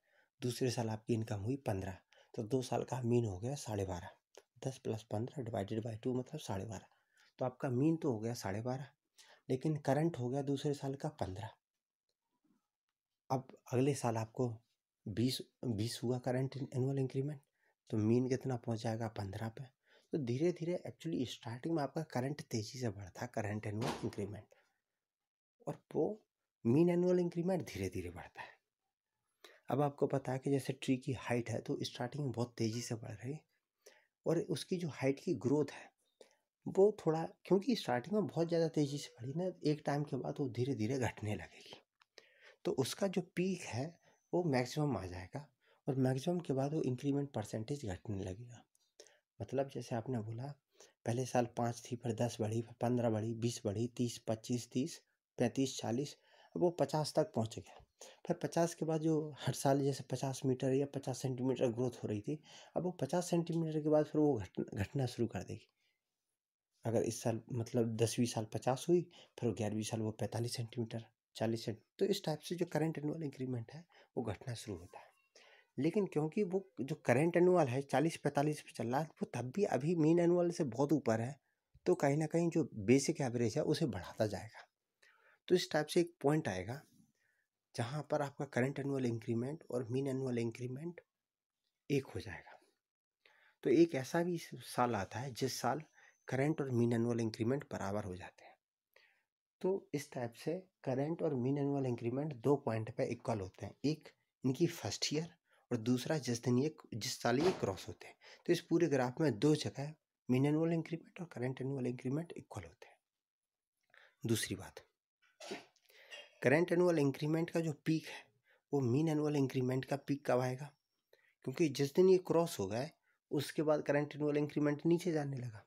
दूसरे साल आपकी इनकम हुई 15, तो 2 साल का मीन हो गया 12.5, 10 + 15 / 2 मतलब 12.5, तो आपका मीन तो हो गया 12.5 लेकिन करंट हो गया दूसरे साल का 15। अब अगले साल आपको 20 हुआ करंट एनुअल इंक्रीमेंट, तो मीन कितना पहुंच जाएगा 15 पे। तो धीरे धीरे एक्चुअली स्टार्टिंग में आपका करंट तेज़ी से बढ़ता करंट एनुअल इंक्रीमेंट और वो मीन एनुअल इंक्रीमेंट धीरे धीरे बढ़ता है। अब आपको पता है कि जैसे ट्री की हाइट है तो स्टार्टिंग में बहुत तेज़ी से बढ़ रही और उसकी जो हाइट की ग्रोथ है वो थोड़ा क्योंकि स्टार्टिंग में बहुत ज़्यादा तेज़ी से बढ़ी ना, एक टाइम के बाद वो धीरे धीरे घटने लगेगी, तो उसका जो पीक है वो मैक्सिमम आ जाएगा और मैक्सिमम के बाद वो इंक्रीमेंट परसेंटेज घटने लगेगा। मतलब जैसे आपने बोला पहले साल 5 थी, फिर 10 बढ़ी, फिर 15 बढ़ी, 20 बढ़ी, 30, 25, 30, 35, 40, अब वो 50 तक पहुँच गया। फिर 50 के बाद जो हर साल जैसे 50 मीटर या 50 सेंटीमीटर ग्रोथ हो रही थी, अब वो 50 सेंटीमीटर के बाद फिर वो घटना शुरू कर देगी। अगर इस साल मतलब 10वीं साल 50 हुई, फिर 11वीं साल वो 45 सेंटीमीटर, 40 सेंटीमीटर, तो इस टाइप से जो करंट एनुअल इंक्रीमेंट है वो घटना शुरू होता है। लेकिन क्योंकि वो जो करंट एनुअल है 40-45 पे चल रहा है, वो तब भी अभी मीन एनुअल से बहुत ऊपर है, तो कहीं ना कहीं जो बेसिक एवरेज है उसे बढ़ाता जाएगा। तो इस टाइप से एक पॉइंट आएगा जहाँ पर आपका करंट एनुअल इंक्रीमेंट और मीन एनुअल इंक्रीमेंट एक हो जाएगा। तो एक ऐसा भी साल आता है जिस साल करंट और मीन एनुअल इंक्रीमेंट बराबर हो जाते हैं, तो इस टाइप से करंट और मीन एनुअल इंक्रीमेंट 2 पॉइंट पे इक्वल होते हैं, एक इनकी फर्स्ट ईयर और दूसरा जिस साल ये क्रॉस होते हैं। तो इस पूरे ग्राफ में 2 जगह मीन एनुअल इंक्रीमेंट और करंट एनुअल इंक्रीमेंट इक्वल होते हैं। दूसरी बात, करंट एनुअल इंक्रीमेंट का जो पीक है वो मीन एनुअल इंक्रीमेंट का पीक कब आएगा, क्योंकि जिस दिन ये क्रॉस हो गए उसके बाद करंट एनुअल इंक्रीमेंट नीचे जाने लगा।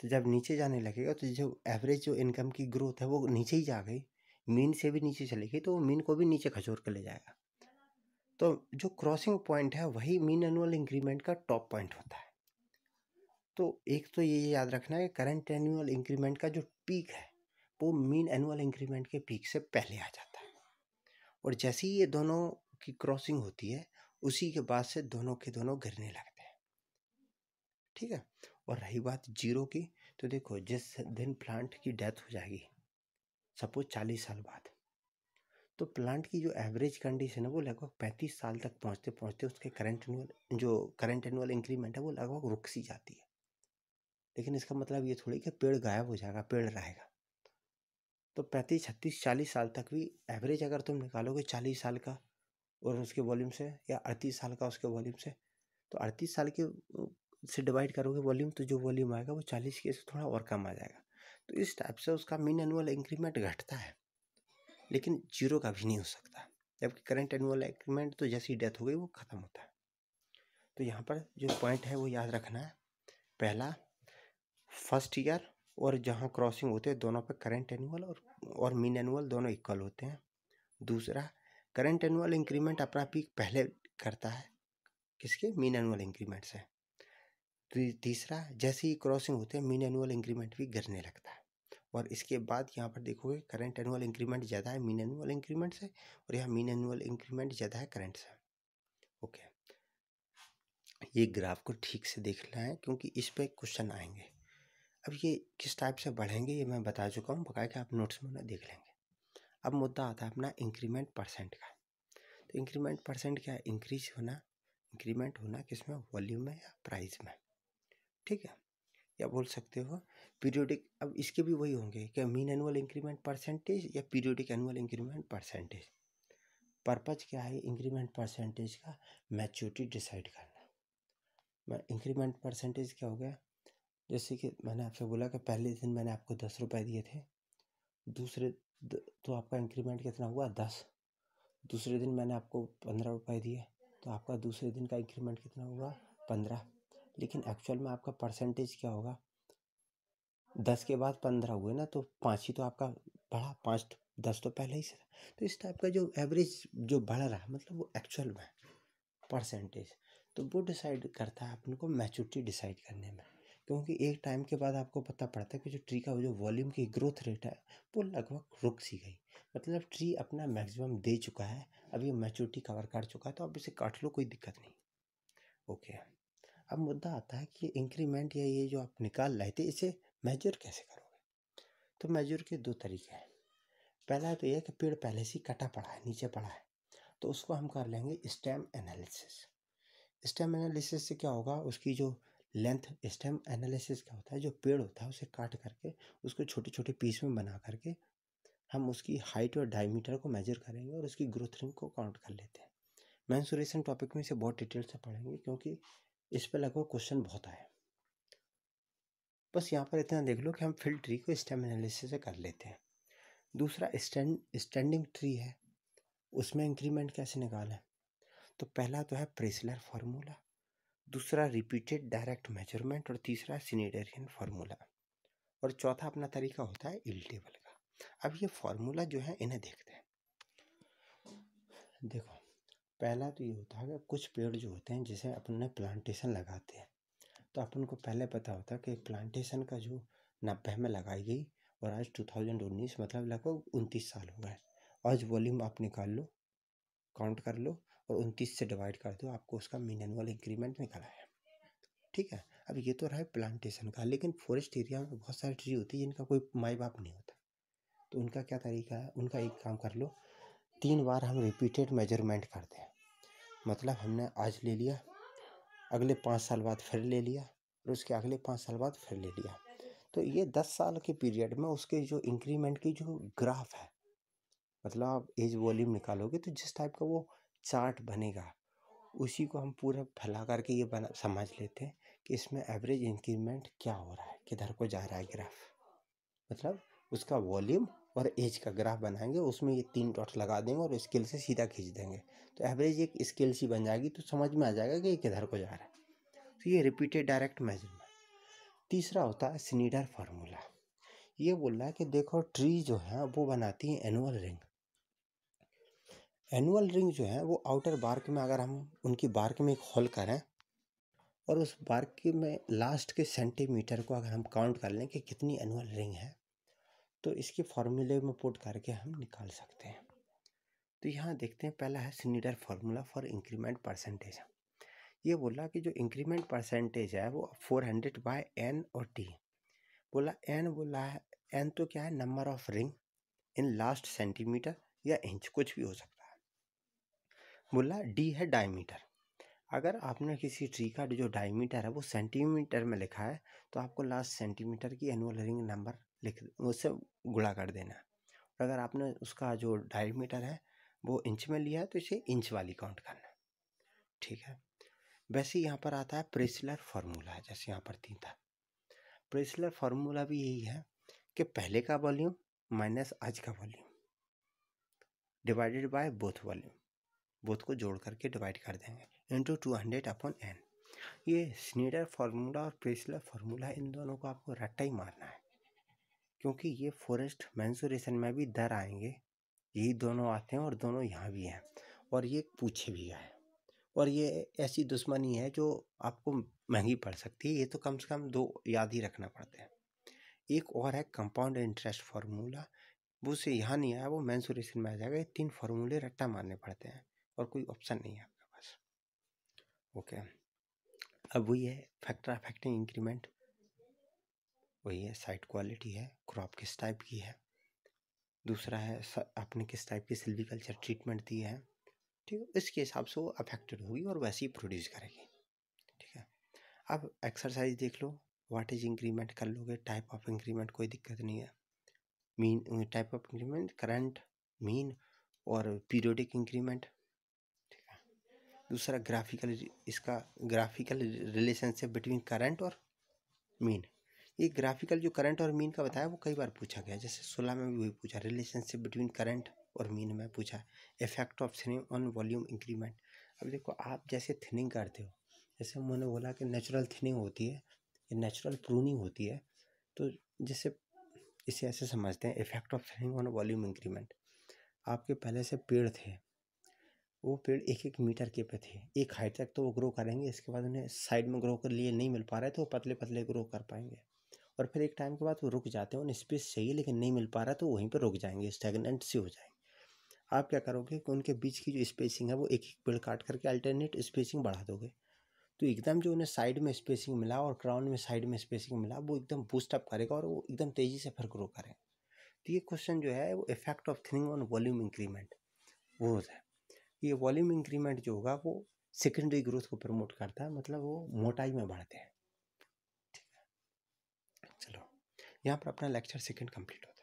तो जब नीचे जाने लगेगा तो जो एवरेज जो इनकम की ग्रोथ है वो नीचे ही जा गई, मीन से भी नीचे चली गई, तो मीन को भी नीचे खचोर कर ले जाएगा। तो जो क्रॉसिंग पॉइंट है वही मीन एनुअल इंक्रीमेंट का टॉप पॉइंट होता है। तो एक तो ये याद रखना है कि करंट एनुअल इंक्रीमेंट का जो पीक है वो मीन एनुअल इंक्रीमेंट के पीक से पहले आ जाता है और जैसे ही ये दोनों की क्रॉसिंग होती है उसी के बाद से दोनों के दोनों गिरने लगते हैं। ठीक है, और रही बात जीरो की, तो देखो जिस दिन प्लांट की डेथ हो जाएगी सपोज 40 साल बाद, तो प्लांट की जो एवरेज कंडीशन है वो लगभग 35 साल तक पहुंचते पहुंचते उसके करंट एनुअल इंक्रीमेंट है वो लगभग रुक सी जाती है। लेकिन इसका मतलब ये थोड़ी कि पेड़ गायब हो जाएगा, पेड़ रहेगा। तो 35, 36, 40 साल तक भी एवरेज अगर तुम निकालोगे 40 साल का और उसके वॉल्यूम से या 38 साल का उसके वॉल्यूम से, तो 38 साल के से डिवाइड करोगे वॉल्यूम, तो जो वॉल्यूम आएगा वो 40 के से थोड़ा और कम आ जाएगा। तो इस टाइप से उसका मीन एनुअल इंक्रीमेंट घटता है, लेकिन जीरो का भी नहीं हो सकता। जबकि करंट एनुअल इंक्रीमेंट तो जैसी डेथ हो गई वो ख़त्म होता है। तो यहाँ पर जो पॉइंट है वो याद रखना है, पहला फर्स्ट ईयर और जहाँ क्रॉसिंग होते हैं दोनों पे करंट एनुअल और मीन एनुअल दोनों इक्वल होते हैं। दूसरा, करंट एनुअल इंक्रीमेंट अपना पीक पहले करता है किसके, मीन एनुअल इंक्रीमेंट से। तीसरा, जैसे ही क्रॉसिंग होते हैं मीन एनुअल इंक्रीमेंट भी गिरने लगता है। और इसके बाद यहाँ पर देखोगे करंट एनुअल इंक्रीमेंट ज़्यादा है मीन एनुअल इंक्रीमेंट से, और यहाँ मीन एनुअल इंक्रीमेंट ज़्यादा है करंट से। ओके, ये ग्राफ को ठीक से देखना है क्योंकि इस पर क्वेश्चन आएंगे। अब ये किस टाइप से बढ़ेंगे ये मैं बता चुका हूँ, बकायदा आप नोट्स में ना देख लेंगे। अब मुद्दा आता है अपना इंक्रीमेंट परसेंट का। तो इंक्रीमेंट परसेंट क्या है, इंक्रीज होना, इंक्रीमेंट होना किस में, वॉल्यूम में या प्राइस में, ठीक है, या बोल सकते हो पीरियोडिक। अब इसके भी वही होंगे क्या, मीन एनुअल इंक्रीमेंट परसेंटेज या periodic annual increment percentage. Purpose क्या है इंक्रीमेंट परसेंटेज का, मैच्योरिटी डिसाइड करना। इंक्रीमेंट परसेंटेज क्या हो गया, जैसे कि मैंने आपसे बोला कि पहले दिन मैंने आपको 10 रुपये दिए थे, दूसरे तो आपका इंक्रीमेंट कितना हुआ 10। दूसरे दिन मैंने आपको 15 रुपये दिए तो आपका दूसरे दिन का इंक्रीमेंट कितना हुआ 15। लेकिन एक्चुअल में आपका परसेंटेज क्या होगा, 10 के बाद 15 हुए ना, तो 5 ही तो आपका बढ़ा, 5 10 तो पहले ही से था। तो इस टाइप का जो एवरेज जो बढ़ रहा मतलब वो एक्चुअल में परसेंटेज, तो वो डिसाइड करता है अपन को मैच्योरिटी डिसाइड करने में। क्योंकि एक टाइम के बाद आपको पता पड़ता है कि जो ट्री का जो वॉल्यूम की ग्रोथ रेट है वो लगभग रुक सी गई, मतलब ट्री अपना मैक्सिमम दे चुका है, अब ये मैच्योरिटी कवर कर चुका है, तो आप इसे काट लो, कोई दिक्कत नहीं। ओके, अब मुद्दा आता है कि इंक्रीमेंट या ये जो आप निकाल रहे थे इसे मेजर कैसे करोगे। तो मेजर के दो तरीके हैं। पहला तो ये कि पेड़ पहले से कटा पड़ा है, नीचे पड़ा है, तो उसको हम कर लेंगे स्टेम एनालिसिस। स्टेम एनालिसिस से क्या होगा, उसकी जो लेंथ, स्टेम एनालिसिस क्या होता है, जो पेड़ होता है उसे काट करके उसको छोटे छोटे पीस में बना करके हम उसकी हाइट और डायमीटर को मेजर करेंगे और उसकी ग्रोथ रेट को काउंट कर लेते हैं। मेंसुरेशन टॉपिक में इसे बहुत डिटेल से पढ़ेंगे क्योंकि इस पर लगभग क्वेश्चन बहुत आए। बस यहाँ पर इतना देख लो कि हम फील्ड ट्री को स्टेम एनालिसिस से कर लेते हैं। दूसरा स्टैंडिंग ट्री है, उसमें इंक्रीमेंट कैसे निकालें। तो पहला तो है प्रेसलर फार्मूला, दूसरा रिपीटेड डायरेक्ट मेजरमेंट, और तीसरा स्नेडरियन फार्मूला, और चौथा अपना तरीका होता है यील्ड टेबल का। अब ये फार्मूला जो है इन्हें देखते हैं। देखो, पहला तो ये होता है कि कुछ पेड़ जो होते हैं जिसे अपने प्लांटेशन लगाते हैं, तो अपन को पहले पता होता है कि प्लांटेशन का जो 90 में लगाई गई और आज 2019 मतलब लगभग 29 साल हो गए, आज वॉल्यूम आप निकाल लो, काउंट कर लो और 29 से डिवाइड कर दो, आपको उसका मीन एनुअल इंक्रीमेंट निकाला है, ठीक है। अब ये तो रहा है प्लांटेशन का, लेकिन फॉरेस्ट एरिया में बहुत सारे ट्री होती है जिनका कोई माई बाप नहीं होता, तो उनका क्या तरीका है, उनका एक काम कर लो, 3 बार हम रिपीटेड मेजरमेंट करते हैं। मतलब हमने आज ले लिया, अगले 5 साल बाद फिर ले लिया, और उसके अगले 5 साल बाद फिर ले लिया, तो ये 10 साल के पीरियड में उसके जो इंक्रीमेंट की जो ग्राफ है, मतलब आप एज वॉल्यूम निकालोगे तो जिस टाइप का वो चार्ट बनेगा उसी को हम पूरा फैला करके ये बना समझ लेते हैं कि इसमें एवरेज इंक्रीमेंट क्या हो रहा है, किधर को जा रहा है ग्राफ, मतलब उसका वॉल्यूम और एज का ग्राफ बनाएंगे, उसमें ये 3 डॉट लगा देंगे और स्केल से सीधा खींच देंगे, तो एवरेज एक स्केल सी बन जाएगी, तो समझ में आ जाएगा कि ये किधर को जा रहा है। तो ये रिपीटेड डायरेक्ट मेजरमेंट। तीसरा होता है स्नेडर फार्मूला, ये बोल रहा है कि देखो ट्री जो है वो बनाती है एनुअल रिंग। एनुअल रिंग जो है वो आउटर बार्क में, अगर हम उनकी बार्क में एक होल करें और उस बार्क में लास्ट के सेंटीमीटर को अगर हम काउंट कर लें कि कितनी एनुअल रिंग है, तो इसके फार्मूले में पुट करके हम निकाल सकते हैं। तो यहाँ देखते हैं, पहला है Schneider formula for increment percentage. ये बोला कि जो इंक्रीमेंट परसेंटेज है वो 400/n और t बोला। n बोला है, n तो क्या है, number of ring in last centimetre या इंच, कुछ भी हो सकता है। बोला डी है डायमीटर, अगर आपने किसी ट्री का जो डायमीटर है वो सेंटीमीटर में लिखा है तो आपको लास्ट सेंटीमीटर की एनुअल रिंग नंबर लिख उससे गुणा कर देना है, और अगर आपने उसका जो डायमीटर है वो इंच में लिया है तो इसे इंच वाली काउंट करना, ठीक है। वैसे यहाँ पर आता है प्रेसलर फार्मूला, जैसे यहाँ पर 3 था। प्रेसलर फार्मूला भी यही है कि पहले का वॉल्यूम माइनस आज का volume divided by both volume, both को जोड़ करके डिवाइड कर देंगे इंटू 200/n। ये स्नीडर फार्मूला और प्रेसलर फार्मूला, इन दोनों को आपको रट्टा ही मारना है क्योंकि ये फॉरेस्ट मेंसुरेशन में भी दर आएंगे, यही दोनों आते हैं और दोनों यहाँ भी हैं और ये पूछे भी आए। और ये ऐसी दुश्मनी है जो आपको महंगी पड़ सकती है, ये तो कम से कम दो याद ही रखना पड़ते हैं। एक और है कंपाउंड इंटरेस्ट फार्मूला, वो से यहाँ नहीं आया, वो मेंसुरेशन में आ जाएगा। ये तीन फार्मूले रट्टा मारने पड़ते हैं और कोई ऑप्शन नहीं है आपके पास। ओके, अब वही है फैक्टर अफेक्टिंग इंक्रीमेंट, वही है साइट क्वालिटी है, क्रॉप किस टाइप की है, दूसरा है आपने किस टाइप की सिल्वीकल्चर ट्रीटमेंट दी है, ठीक है, इसके हिसाब से वो अफेक्टेड होगी और वैसे ही प्रोड्यूस करेगी। ठीक है, अब एक्सरसाइज देख लो, व्हाट इज इंक्रीमेंट कर लोगे, टाइप ऑफ इंक्रीमेंट कोई दिक्कत नहीं है, mean type of increment, current, mean और पीरियोडिक इंक्रीमेंट। ठीक है, दूसरा ग्राफिकल, इसका ग्राफिकल रिलेशनशिप बिटवीन करंट और मीन। ये ग्राफिकल जो करंट और मीन का बताया वो कई बार पूछा गया, जैसे 16 में भी वही पूछा, रिलेशनशिप बिटवीन करंट और मीन में पूछा। Effect of thinning on volume increment, अब देखो आप जैसे थिनिंग करते हो, जैसे मैंने बोला कि नेचुरल थिनिंग होती है, नेचुरल प्रूनिंग होती है, तो जैसे इसे ऐसे समझते हैं effect of thinning on volume increment. आपके पहले से पेड़ थे, वो पेड़ 1-1 मीटर के पे थे, एक हाइट तक तो वो ग्रो करेंगे, इसके बाद उन्हें साइड में ग्रो के लिए नहीं मिल पा रहा है तो वो पतले पतले ग्रो कर पाएंगे और फिर एक टाइम के बाद वो रुक जाते हैं, उन्हें स्पेस चाहिए लेकिन नहीं मिल पा रहा तो वहीं पर रुक जाएंगे, स्टैगनेंट से हो जाएंगे। आप क्या करोगे कि उनके बीच की जो स्पेसिंग है वो 1-1 पेड़ काट करके अल्टरनेट स्पेसिंग बढ़ा दोगे, तो एकदम जो उन्हें साइड में स्पेसिंग मिला और क्राउन में साइड में स्पेसिंग मिला वो एकदम बूस्टअप करेगा और वो एकदम तेज़ी से फिर ग्रो करें। तो ये क्वेश्चन जो है वो effect of thinning on volume increment वो होता है। ये वॉल्यूम इंक्रीमेंट जो होगा वो सेकेंडरी ग्रोथ को प्रमोट करता है, मतलब वो मोटाई में बढ़ते हैं। ठीक है, चलो यहाँ पर अपना लेक्चर सेकेंड कंप्लीट हो।